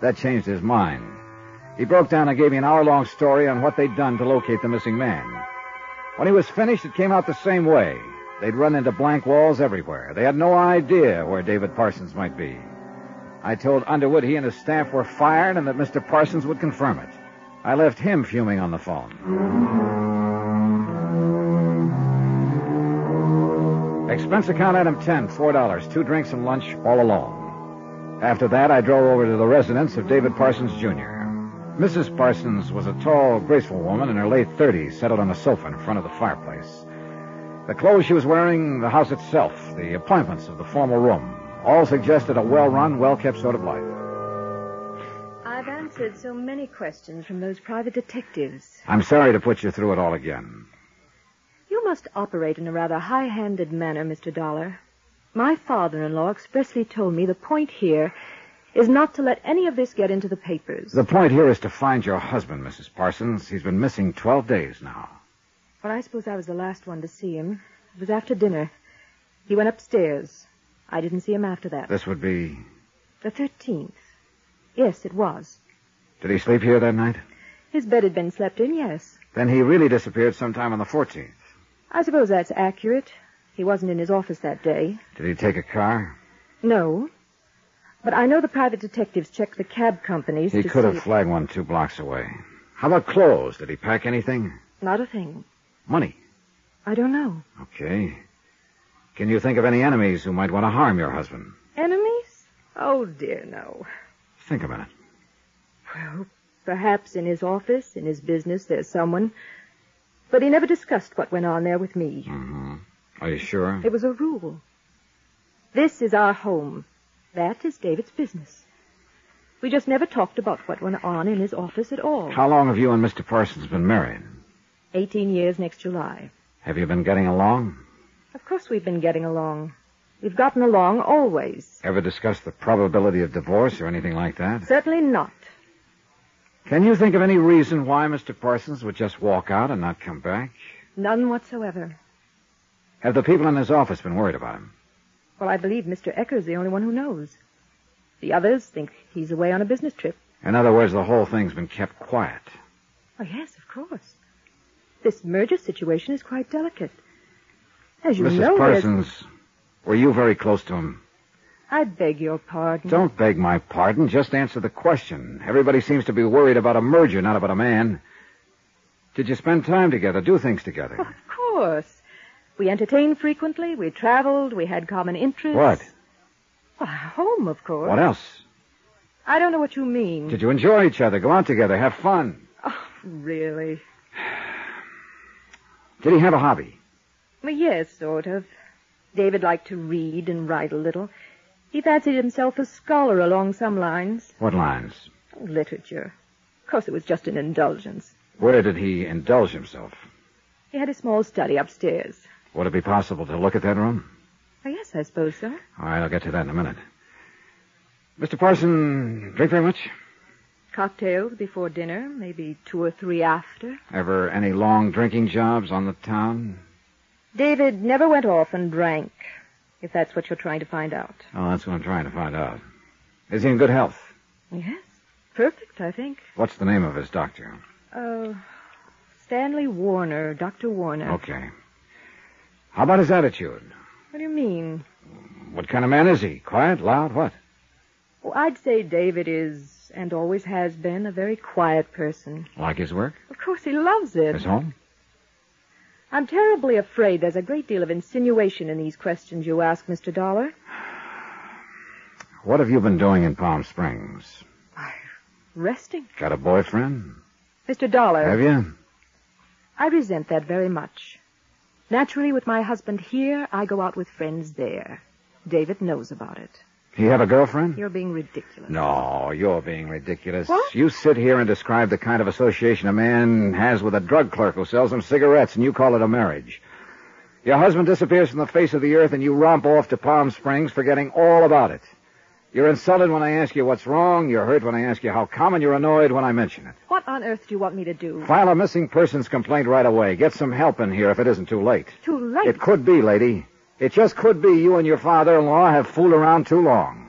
That changed his mind. He broke down and gave me an hour-long story on what they'd done to locate the missing man. When he was finished, it came out the same way. They'd run into blank walls everywhere. They had no idea where David Parsons might be. I told Underwood he and his staff were fired and that Mister Parsons would confirm it. I left him fuming on the phone. Expense account item ten, four dollars, two drinks and lunch all alone. After that, I drove over to the residence of David Parsons, Junior Missus Parsons was a tall, graceful woman in her late thirties, settled on a sofa in front of the fireplace. The clothes she was wearing, the house itself, the appointments of the formal room, all suggested a well-run, well-kept sort of life. I've answered so many questions from those private detectives. I'm sorry to put you through it all again. You must operate in a rather high-handed manner, Mister Dollar. My father-in-law expressly told me the point here is not to let any of this get into the papers. The point here is to find your husband, Missus Parsons. He's been missing twelve days now. Well, I suppose I was the last one to see him. It was after dinner. He went upstairs. I didn't see him after that. This would be... The thirteenth. Yes, it was. Did he sleep here that night? His bed had been slept in, yes. Then he really disappeared sometime on the fourteenth. I suppose that's accurate. He wasn't in his office that day. Did he take a car? No. But I know the private detectives checked the cab companies to see... He could have flagged one two blocks away. How about clothes? Did he pack anything? Not a thing. Money? I don't know. Okay. Can you think of any enemies who might want to harm your husband? Enemies? Oh, dear, no. Think a minute. Well, perhaps in his office, in his business, there's someone. But he never discussed what went on there with me. Mm-hmm. Are you sure? It was a rule. This is our home. That is David's business. We just never talked about what went on in his office at all. How long have you and Mister Parsons been married? Eighteen years next July. Have you been getting along? Of course we've been getting along. We've gotten along always. Ever discussed the probability of divorce or anything like that? Certainly not. Can you think of any reason why Mister Parsons would just walk out and not come back? None whatsoever. Have the people in his office been worried about him? Well, I believe Mister Ecker's the only one who knows. The others think he's away on a business trip. In other words, the whole thing's been kept quiet. Oh, yes, of course. This merger situation is quite delicate. As you Missus know... Missus Parsons, there's... were you very close to him? I beg your pardon. Don't beg my pardon. Just answer the question. Everybody seems to be worried about a merger, not about a man. Did you spend time together, do things together? Oh, of course. We entertained frequently, we traveled, we had common interests. What? Well, home, of course. What else? I don't know what you mean. Did you enjoy each other, go out together, have fun? Oh, really? Did he have a hobby? Well, yes, sort of. David liked to read and write a little. He fancied himself a scholar along some lines. What lines? Oh, literature. Of course, it was just an indulgence. Where did he indulge himself? He had a small study upstairs. Would it be possible to look at that room? Oh, yes, I suppose so. All right, I'll get to that in a minute. Mister Parson, drink very much? Cocktails before dinner, maybe two or three after. Ever any long drinking jobs on the town? David never went off and drank, if that's what you're trying to find out. Oh, that's what I'm trying to find out. Is he in good health? Yes, perfect, I think. What's the name of his doctor? Oh, Stanley Warner, Doctor Warner. Okay. How about his attitude? What do you mean? What kind of man is he? Quiet, loud, what? Well, I'd say David is, and always has been, a very quiet person. Like his work? Of course, he loves it. His home? I'm terribly afraid there's a great deal of insinuation in these questions you ask, Mister Dollar. What have you been doing in Palm Springs? Resting. Got a boyfriend? Mister Dollar. Have you? I resent that very much. Naturally, with my husband here, I go out with friends there. David knows about it. You have a girlfriend? You're being ridiculous. No, you're being ridiculous. What? You sit here and describe the kind of association a man has with a drug clerk who sells him cigarettes, and you call it a marriage. Your husband disappears from the face of the earth, and you romp off to Palm Springs, forgetting all about it. You're insulted when I ask you what's wrong. You're hurt when I ask you how come, and you're annoyed when I mention it. What on earth do you want me to do? File a missing persons complaint right away. Get some help in here if it isn't too late. Too late? It could be, lady. It just could be you and your father-in-law have fooled around too long.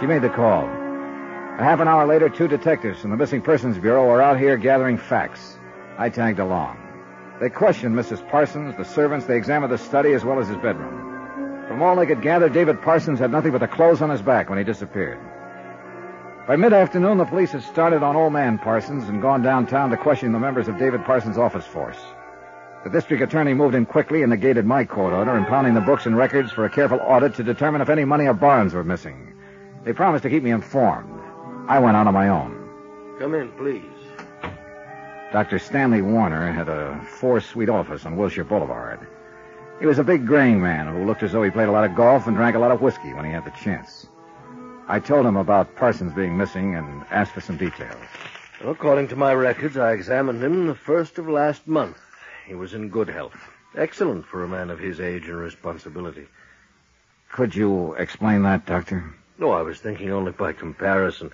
She made the call. A half an hour later, two detectives from the Missing Persons Bureau are out here gathering facts. I tagged along. They questioned Missus Parsons, the servants. They examined the study as well as his bedroom. From all they could gather, David Parsons had nothing but the clothes on his back when he disappeared. By mid-afternoon, the police had started on old man Parsons and gone downtown to question the members of David Parsons' office force. The district attorney moved in quickly and negated my court order, impounding the books and records for a careful audit to determine if any money or bonds were missing. They promised to keep me informed. I went out on my own. Come in, please. Doctor Stanley Warner had a four-suite office on Wilshire Boulevard. He was a big graying man who looked as though he played a lot of golf and drank a lot of whiskey when he had the chance. I told him about Parsons being missing and asked for some details. Well, according to my records, I examined him the first of last month. He was in good health. Excellent for a man of his age and responsibility. Could you explain that, Doctor? No, I was thinking only by comparison.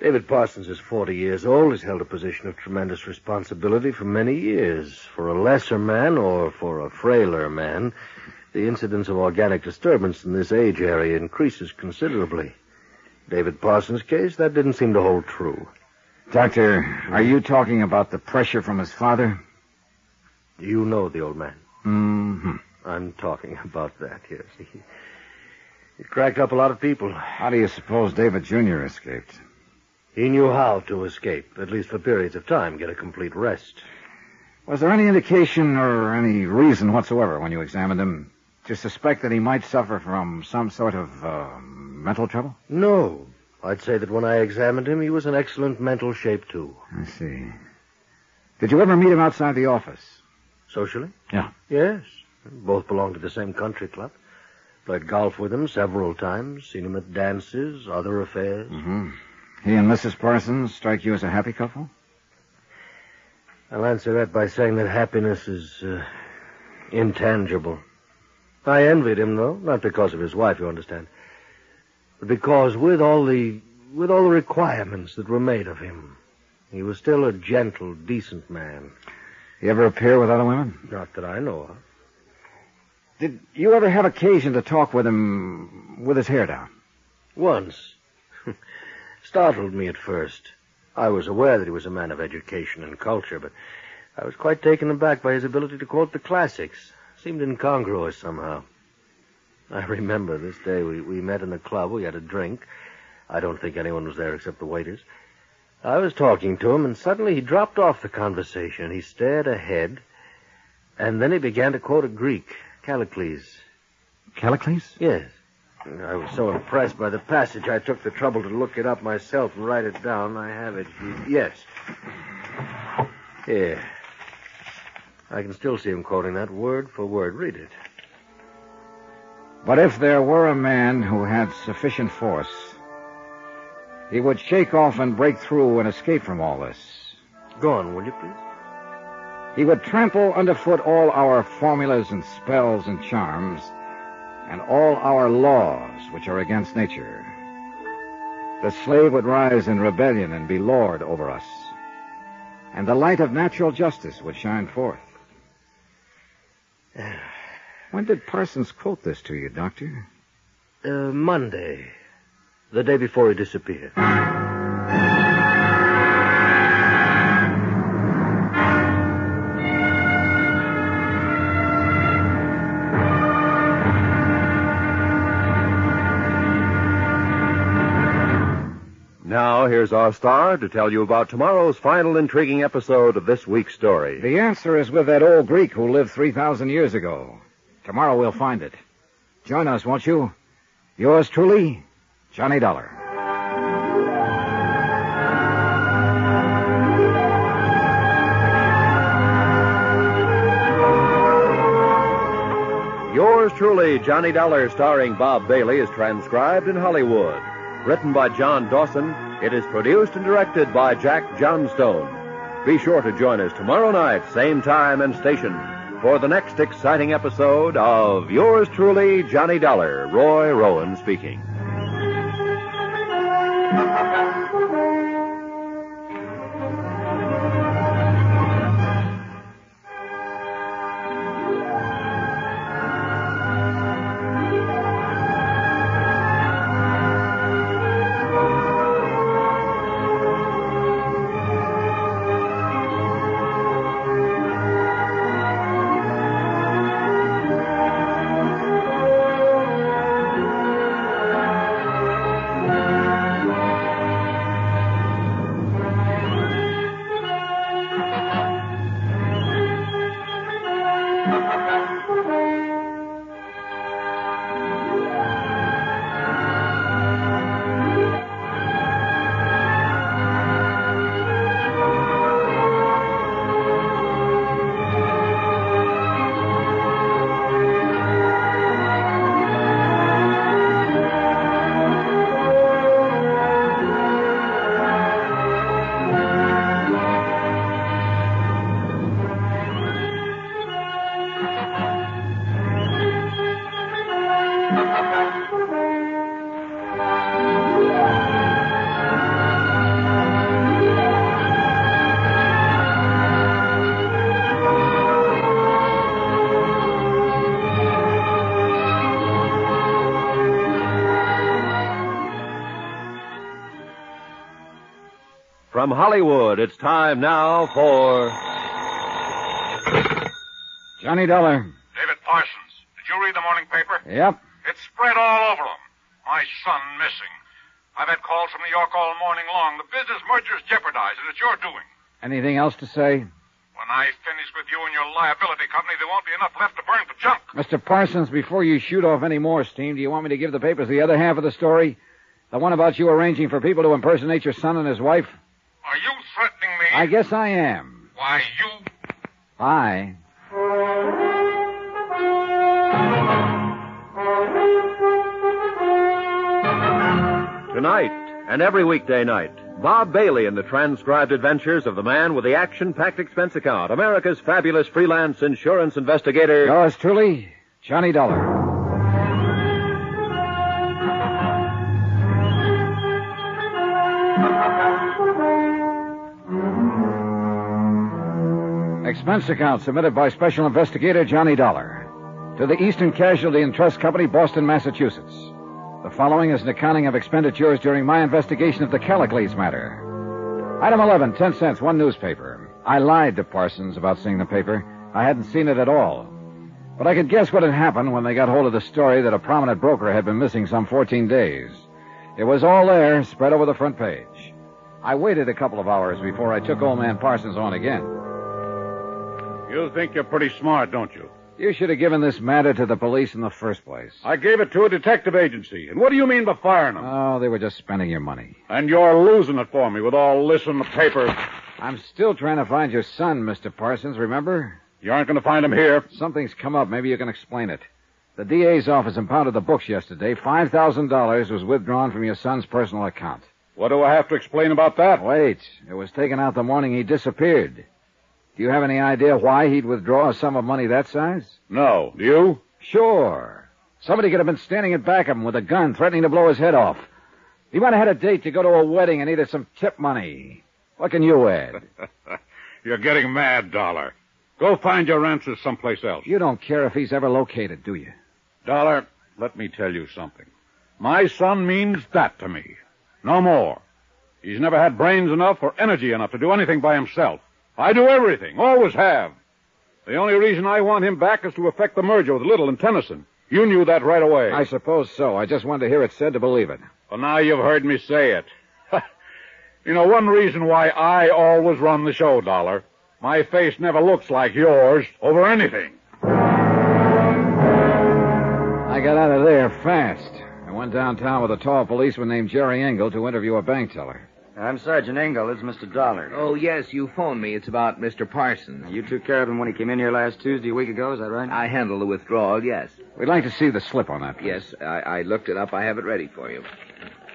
David Parsons is forty years old. He's held a position of tremendous responsibility for many years. For a lesser man or for a frailer man, the incidence of organic disturbance in this age area increases considerably. David Parsons' case, that didn't seem to hold true. Doctor, are you talking about the pressure from his father? You know the old man. Mm-hmm. I'm talking about that, yes. He, he cracked up a lot of people. How do you suppose David Junior escaped? He knew how to escape, at least for periods of time, get a complete rest. Was there any indication or any reason whatsoever when you examined him to suspect that he might suffer from some sort of uh, mental trouble? No. I'd say that when I examined him, he was in excellent mental shape, too. I see. Did you ever meet him outside the office? Socially? Yeah. Yes. Both belonged to the same country club. Played golf with him several times, seen him at dances, other affairs. Mm-hmm. He and Missus Parsons strike you as a happy couple? I'll answer that by saying that happiness is uh, intangible. I envied him, though, not because of his wife, you understand, but because with all the with all the requirements that were made of him, He was still a gentle, decent man. You ever appear with other women? Not that I know of. Did you ever have occasion to talk with him with his hair down? Once. Startled me at first. I was aware that he was a man of education and culture, but I was quite taken aback by his ability to quote the classics. Seemed incongruous somehow. I remember this day we, we met in the club. We had a drink. I don't think anyone was there except the waiters. I was talking to him, and suddenly he dropped off the conversation. He stared ahead, and then he began to quote a Greek, Callicles. Callicles? Yes. I was so impressed by the passage, I took the trouble to look it up myself and write it down. I have it. Yes. Here. I can still see him quoting that word for word. Read it. But if there were a man who had sufficient force, he would shake off and break through and escape from all this. Go on, will you, please? He would trample underfoot all our formulas and spells and charms, and all our laws which are against nature. The slave would rise in rebellion and be lord over us, and the light of natural justice would shine forth. When did Parsons quote this to you, Doctor? Uh, Monday, the day before he disappeared. Now, here's our star to tell you about tomorrow's final intriguing episode of this week's story. The answer is with that old Greek who lived three thousand years ago. Tomorrow we'll find it. Join us, won't you? Yours truly, Johnny Dollar. Yours truly, Johnny Dollar, starring Bob Bailey, is transcribed in Hollywood. Written by John Dawson, it is produced and directed by Jack Johnstone. Be sure to join us tomorrow night, same time and station, for the next exciting episode of Yours Truly, Johnny Dollar. Roy Rowan speaking. From Hollywood, it's time now for... Johnny Dollar. David Parsons, did you read the morning paper? Yep. It's spread all over them. My son missing. I've had calls from New York all morning long. The business merger's jeopardized, and it's your doing. Anything else to say? When I finish with you and your liability company, there won't be enough left to burn for junk. Mister Parsons, before you shoot off any more steam, do you want me to give the papers the other half of the story? The one about you arranging for people to impersonate your son and his wife? Are you threatening me? I guess I am. Why, you... Bye. Tonight, and every weekday night, Bob Bailey in the transcribed adventures of the man with the action-packed expense account, America's fabulous freelance insurance investigator... Yours truly, Johnny Dollar. Mm-hmm. Expense account submitted by Special Investigator Johnny Dollar to the Eastern Casualty and Trust Company, Boston, Massachusetts. The following is an accounting of expenditures during my investigation of the Callicles matter. Item eleven, ten cents, one newspaper. I lied to Parsons about seeing the paper. I hadn't seen it at all. But I could guess what had happened when they got hold of the story that a prominent broker had been missing some fourteen days. It was all there, spread over the front page. I waited a couple of hours before I took old man Parsons on again. You think you're pretty smart, don't you? You should have given this matter to the police in the first place. I gave it to a detective agency. And what do you mean by firing them? Oh, they were just spending your money. And you're losing it for me with all this in the paper. I'm still trying to find your son, Mister Parsons, remember? You aren't going to find him here. Something's come up. Maybe you can explain it. The D A's office impounded the books yesterday. five thousand dollars was withdrawn from your son's personal account. What do I have to explain about that? Wait. It was taken out the morning he disappeared. Do you have any idea why he'd withdraw a sum of money that size? No. Do you? Sure. Somebody could have been standing in back of him with a gun threatening to blow his head off. He might have had a date to go to a wedding and needed some tip money. What can you add? You're getting mad, Dollar. Go find your answers someplace else. You don't care if he's ever located, do you? Dollar, let me tell you something. My son means that to me. No more. He's never had brains enough or energy enough to do anything by himself. I do everything, always have. The only reason I want him back is to effect the merger with Little and Tennyson. You knew that right away. I suppose so. I just wanted to hear it said to believe it. Well, now you've heard me say it. You know, one reason why I always run the show, Dollar. My face never looks like yours over anything. I got out of there fast. I went downtown with a tall policeman named Jerry Engel to interview a bank teller. I'm Sergeant Engel. It's Mister Dollar. Oh, yes, you phoned me. It's about Mister Parsons. You took care of him when he came in here last Tuesday, a week ago, is that right? I handled the withdrawal, yes. We'd like to see the slip on that, please. Yes, I, I looked it up. I have it ready for you.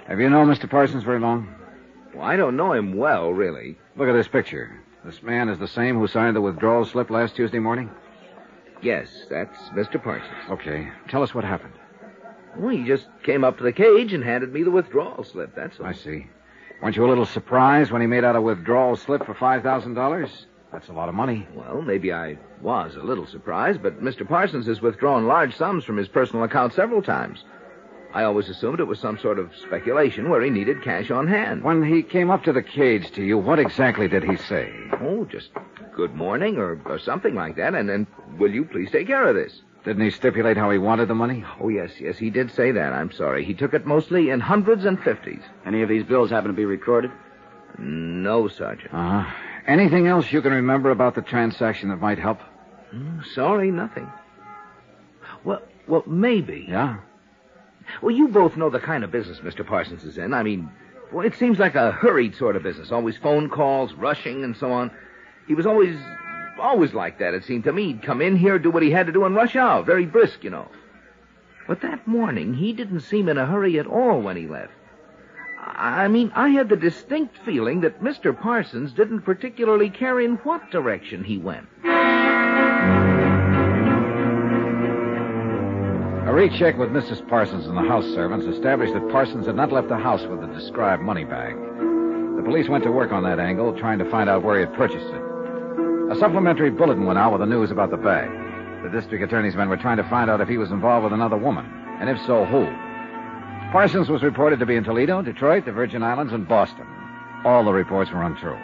Have you known Mister Parsons very long? Well, I don't know him well, really. Look at this picture. This man is the same who signed the withdrawal slip last Tuesday morning? Yes, that's Mister Parsons. Okay. Tell us what happened. Well, he just came up to the cage and handed me the withdrawal slip, that's all. I see. Weren't you a little surprised when he made out a withdrawal slip for five thousand dollars? That's a lot of money. Well, maybe I was a little surprised, but Mister Parsons has withdrawn large sums from his personal account several times. I always assumed it was some sort of speculation where he needed cash on hand. When he came up to the cage to you, what exactly did he say? Oh, just good morning or, or something like that, and then, will you please take care of this? Didn't he stipulate how he wanted the money? Oh, yes, yes, he did say that. I'm sorry. He took it mostly in hundreds and fifties. Any of these bills happen to be recorded? No, Sergeant. Uh-huh. Anything else you can remember about the transaction that might help? Mm, sorry, nothing. Well, well, maybe. Yeah? Well, you both know the kind of business Mister Parsons is in. I mean, well, it seems like a hurried sort of business. Always phone calls, rushing, and so on. He was always... Always like that, it seemed to me. He'd come in here, do what he had to do, and rush out. Very brisk, you know. But that morning, he didn't seem in a hurry at all when he left. I mean, I had the distinct feeling that Mister Parsons didn't particularly care in what direction he went. A recheck with Missus Parsons and the house servants established that Parsons had not left the house with the described money bag. The police went to work on that angle, trying to find out where he had purchased it. A supplementary bulletin went out with the news about the bag. The district attorney's men were trying to find out if he was involved with another woman, and if so, who. Parsons was reported to be in Toledo, Detroit, the Virgin Islands, and Boston. All the reports were untrue.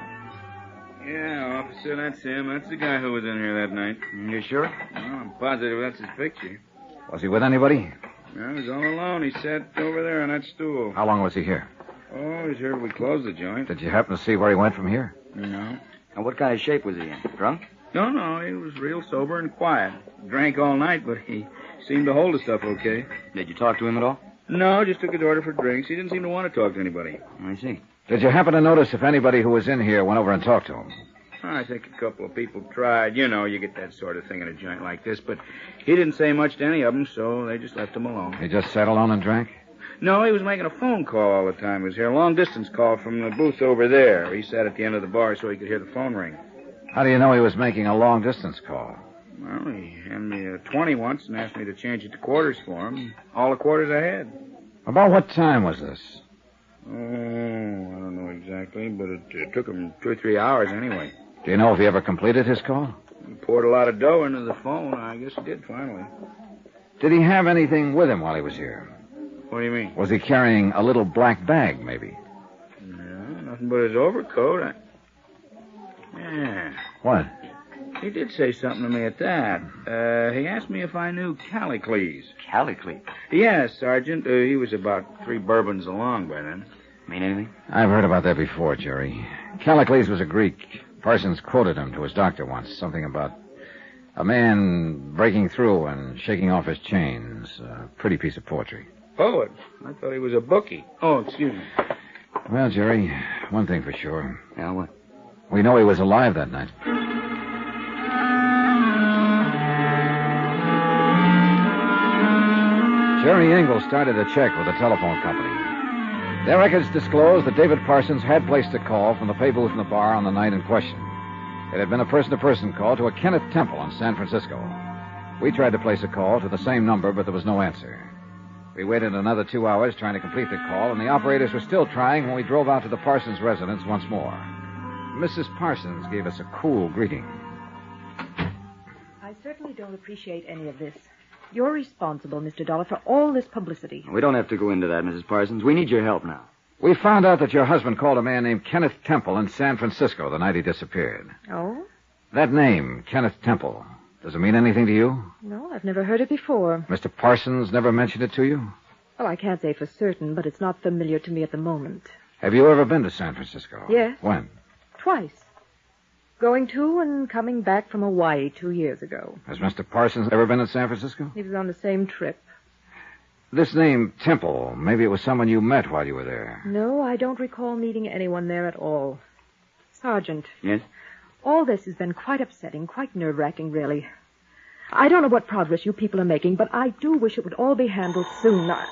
Yeah, officer, that's him. That's the guy who was in here that night. You sure? Oh, I'm positive that's his picture. Was he with anybody? No, he was all alone. He sat over there on that stool. How long was he here? Oh, he was here when we closed the joint. Did you happen to see where he went from here? No. And what kind of shape was he in? Drunk? No, no. He was real sober and quiet. Drank all night, but he seemed to hold his stuff okay. Did you talk to him at all? No, just took his order for drinks. He didn't seem to want to talk to anybody. I see. Did you happen to notice if anybody who was in here went over and talked to him? I think a couple of people tried. You know, you get that sort of thing in a joint like this, but he didn't say much to any of them, so they just left him alone. He just sat alone and drank? No, he was making a phone call all the time. He was here, a long-distance call from the booth over there. He sat at the end of the bar so he could hear the phone ring. How do you know he was making a long-distance call? Well, he handed me a twenty once and asked me to change it to quarters for him. All the quarters I had. About what time was this? Oh, I don't know exactly, but it, it took him two or three hours anyway. Do you know if he ever completed his call? He poured a lot of dough into the phone. I guess he did, finally. Did he have anything with him while he was here? What do you mean? Was he carrying a little black bag, maybe? No, nothing but his overcoat. I... Yeah. What? He did say something to me at that. Uh, he asked me if I knew Callicles. Callicles? Yes, Sergeant. Uh, he was about three bourbons along by then. Mean anything? I've heard about that before, Jerry. Callicles was a Greek. Parsons quoted him to his doctor once. Something about a man breaking through and shaking off his chains. A pretty piece of poetry. Poet? I thought he was a bookie. Oh, excuse me. Well, Jerry, one thing for sure. Yeah, what? We know he was alive that night. Jerry Engel started a check with a telephone company. Their records disclosed that David Parsons had placed a call from the pay booth in the bar on the night in question. It had been a person-to-person call to a Kenneth Temple in San Francisco. We tried to place a call to the same number, but there was no answer. We waited another two hours trying to complete the call, and the operators were still trying when we drove out to the Parsons residence once more. Missus Parsons gave us a cool greeting. I certainly don't appreciate any of this. You're responsible, Mister Dollar, for all this publicity. We don't have to go into that, Missus Parsons. We need your help now. We found out that your husband called a man named Kenneth Temple in San Francisco the night he disappeared. Oh? That name, Kenneth Temple, does it mean anything to you? No, I've never heard it before. Mister Parsons never mentioned it to you? Well, I can't say for certain, but it's not familiar to me at the moment. Have you ever been to San Francisco? Yes. When? Twice. Going to and coming back from Hawaii two years ago. Has Mister Parsons ever been in San Francisco? He was on the same trip. This name, Temple, maybe it was someone you met while you were there. No, I don't recall meeting anyone there at all. Sergeant. Yes? All this has been quite upsetting, quite nerve-wracking, really. I don't know what progress you people are making, but I do wish it would all be handled soon. I...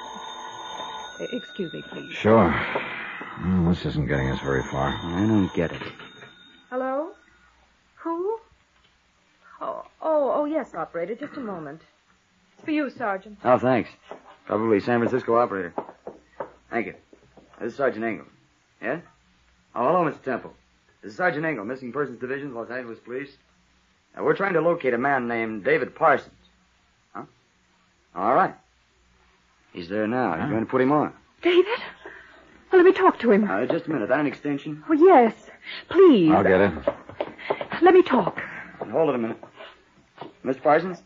Excuse me, please. Sure. Well, this isn't getting us very far. I don't get it. Hello? Who? Oh, oh, oh, yes, operator. Just a moment. It's for you, Sergeant. Oh, thanks. Probably San Francisco operator. Thank you. This is Sergeant Engel. Yeah? Oh, hello, Mister Temple. This is Sergeant Engel, Missing Persons Division, Los Angeles Police. Now, we're trying to locate a man named David Parsons. Huh? All right. He's there now. Huh? You're going to put him on. David? Well, let me talk to him. Uh, just a minute. That an extension? Oh, yes. Please. I'll get it. Let me talk. Hold it a minute. Miss Parsons,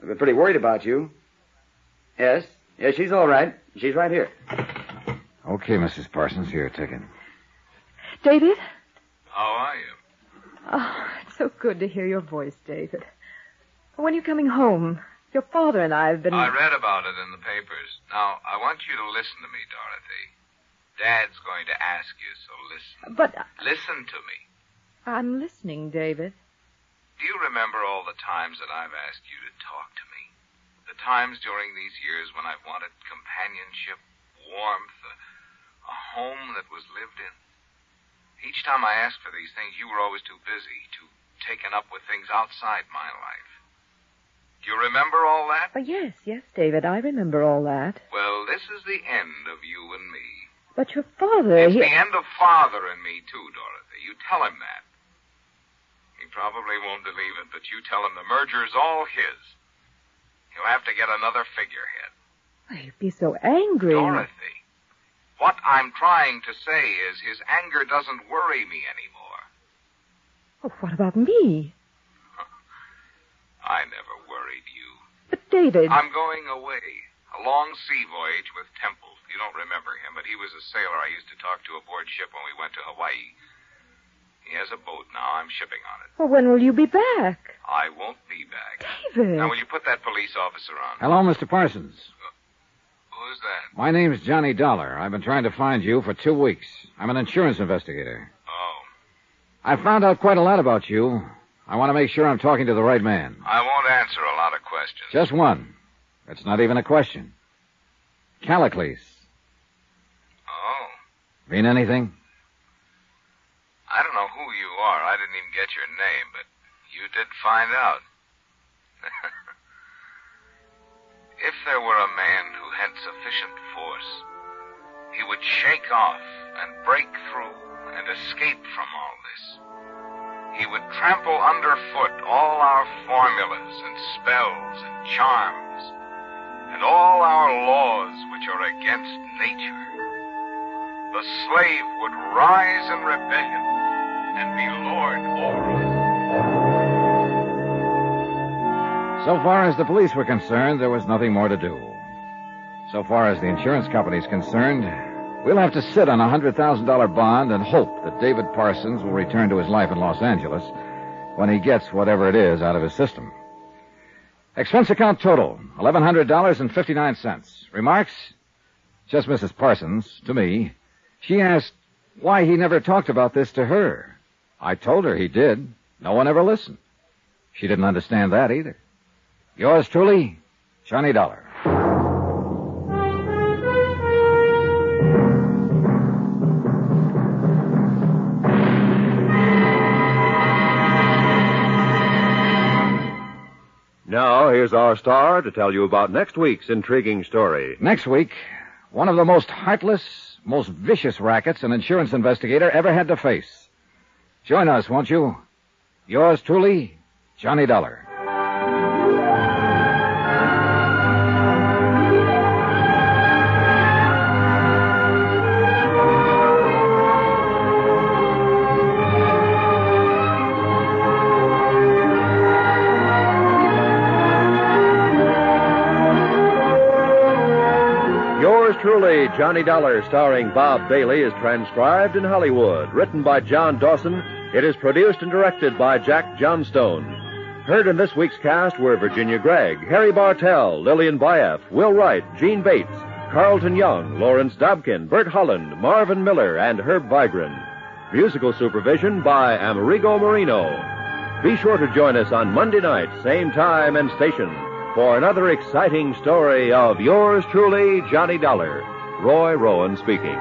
I've been pretty worried about you. Yes. Yes, she's all right. She's right here. Okay, Missus Parsons. Here, take it. David? How are you? Oh, it's so good to hear your voice, David. When are you coming home? Your father and I have been... I read about it in the papers. Now, I want you to listen to me, Dorothy. Dad's going to ask you, so listen. But... Uh... Listen to me. I'm listening, David. Do you remember all the times that I've asked you to talk to me? The times during these years when I've wanted companionship, warmth, a, a home that was lived in? Each time I asked for these things, you were always too busy, too taken up with things outside my life. Do you remember all that? Oh, yes, yes, David, I remember all that. Well, this is the end of you and me. But your father... It's he... the end of father and me, too, Dorothy. You tell him that. He probably won't believe it, but you tell him the merger is all his. He'll have to get another figurehead. Why, he'd be so angry. Dorothy, what I'm trying to say is his anger doesn't worry me anymore. Oh, what about me? I never worried you. But, David... I'm going away. A long sea voyage with Temple. You don't remember him, but he was a sailor I used to talk to aboard ship when we went to Hawaii. He has a boat now. I'm shipping on it. Well, when will you be back? I won't be back. David! Now, will you put that police officer on? Hello, Mister Parsons. Uh, who's that? My name's Johnny Dollar. I've been trying to find you for two weeks. I'm an insurance investigator. Oh. I found out quite a lot about you. I want to make sure I'm talking to the right man. I won't answer a lot of questions. Just one. It's not even a question. Callicles. Oh. Mean anything? I don't know who you are. I didn't even get your name, but you did find out. If there were a man who had sufficient force, he would shake off and break through and escape from all this. He would trample underfoot all our formulas and spells and charms and all our laws which are against nature. The slave would rise in rebellion and be lord over us. So far as the police were concerned, there was nothing more to do. So far as the insurance company is concerned, we'll have to sit on a one hundred thousand dollars bond and hope that David Parsons will return to his life in Los Angeles when he gets whatever it is out of his system. Expense account total, eleven hundred dollars and fifty-nine cents. Remarks? Just Missus Parsons, to me. She asked why he never talked about this to her. I told her he did. No one ever listened. She didn't understand that either. Yours truly, Johnny Dollar. Now, here's our star to tell you about next week's intriguing story. Next week, one of the most heartless, most vicious rackets an insurance investigator ever had to face. Join us, won't you? Yours truly, Johnny Dollar. Truly, Johnny Dollar, starring Bob Bailey, is transcribed in Hollywood. Written by John Dawson, it is produced and directed by Jack Johnstone. Heard in this week's cast were Virginia Gregg, Harry Bartell, Lillian Bayef, Will Wright, Gene Bates, Carlton Young, Lawrence Dobkin, Bert Holland, Marvin Miller, and Herb Vigran. Musical supervision by Amerigo Marino. Be sure to join us on Monday night, same time and station, for another exciting story of Yours Truly, Johnny Dollar. Roy Rowan speaking.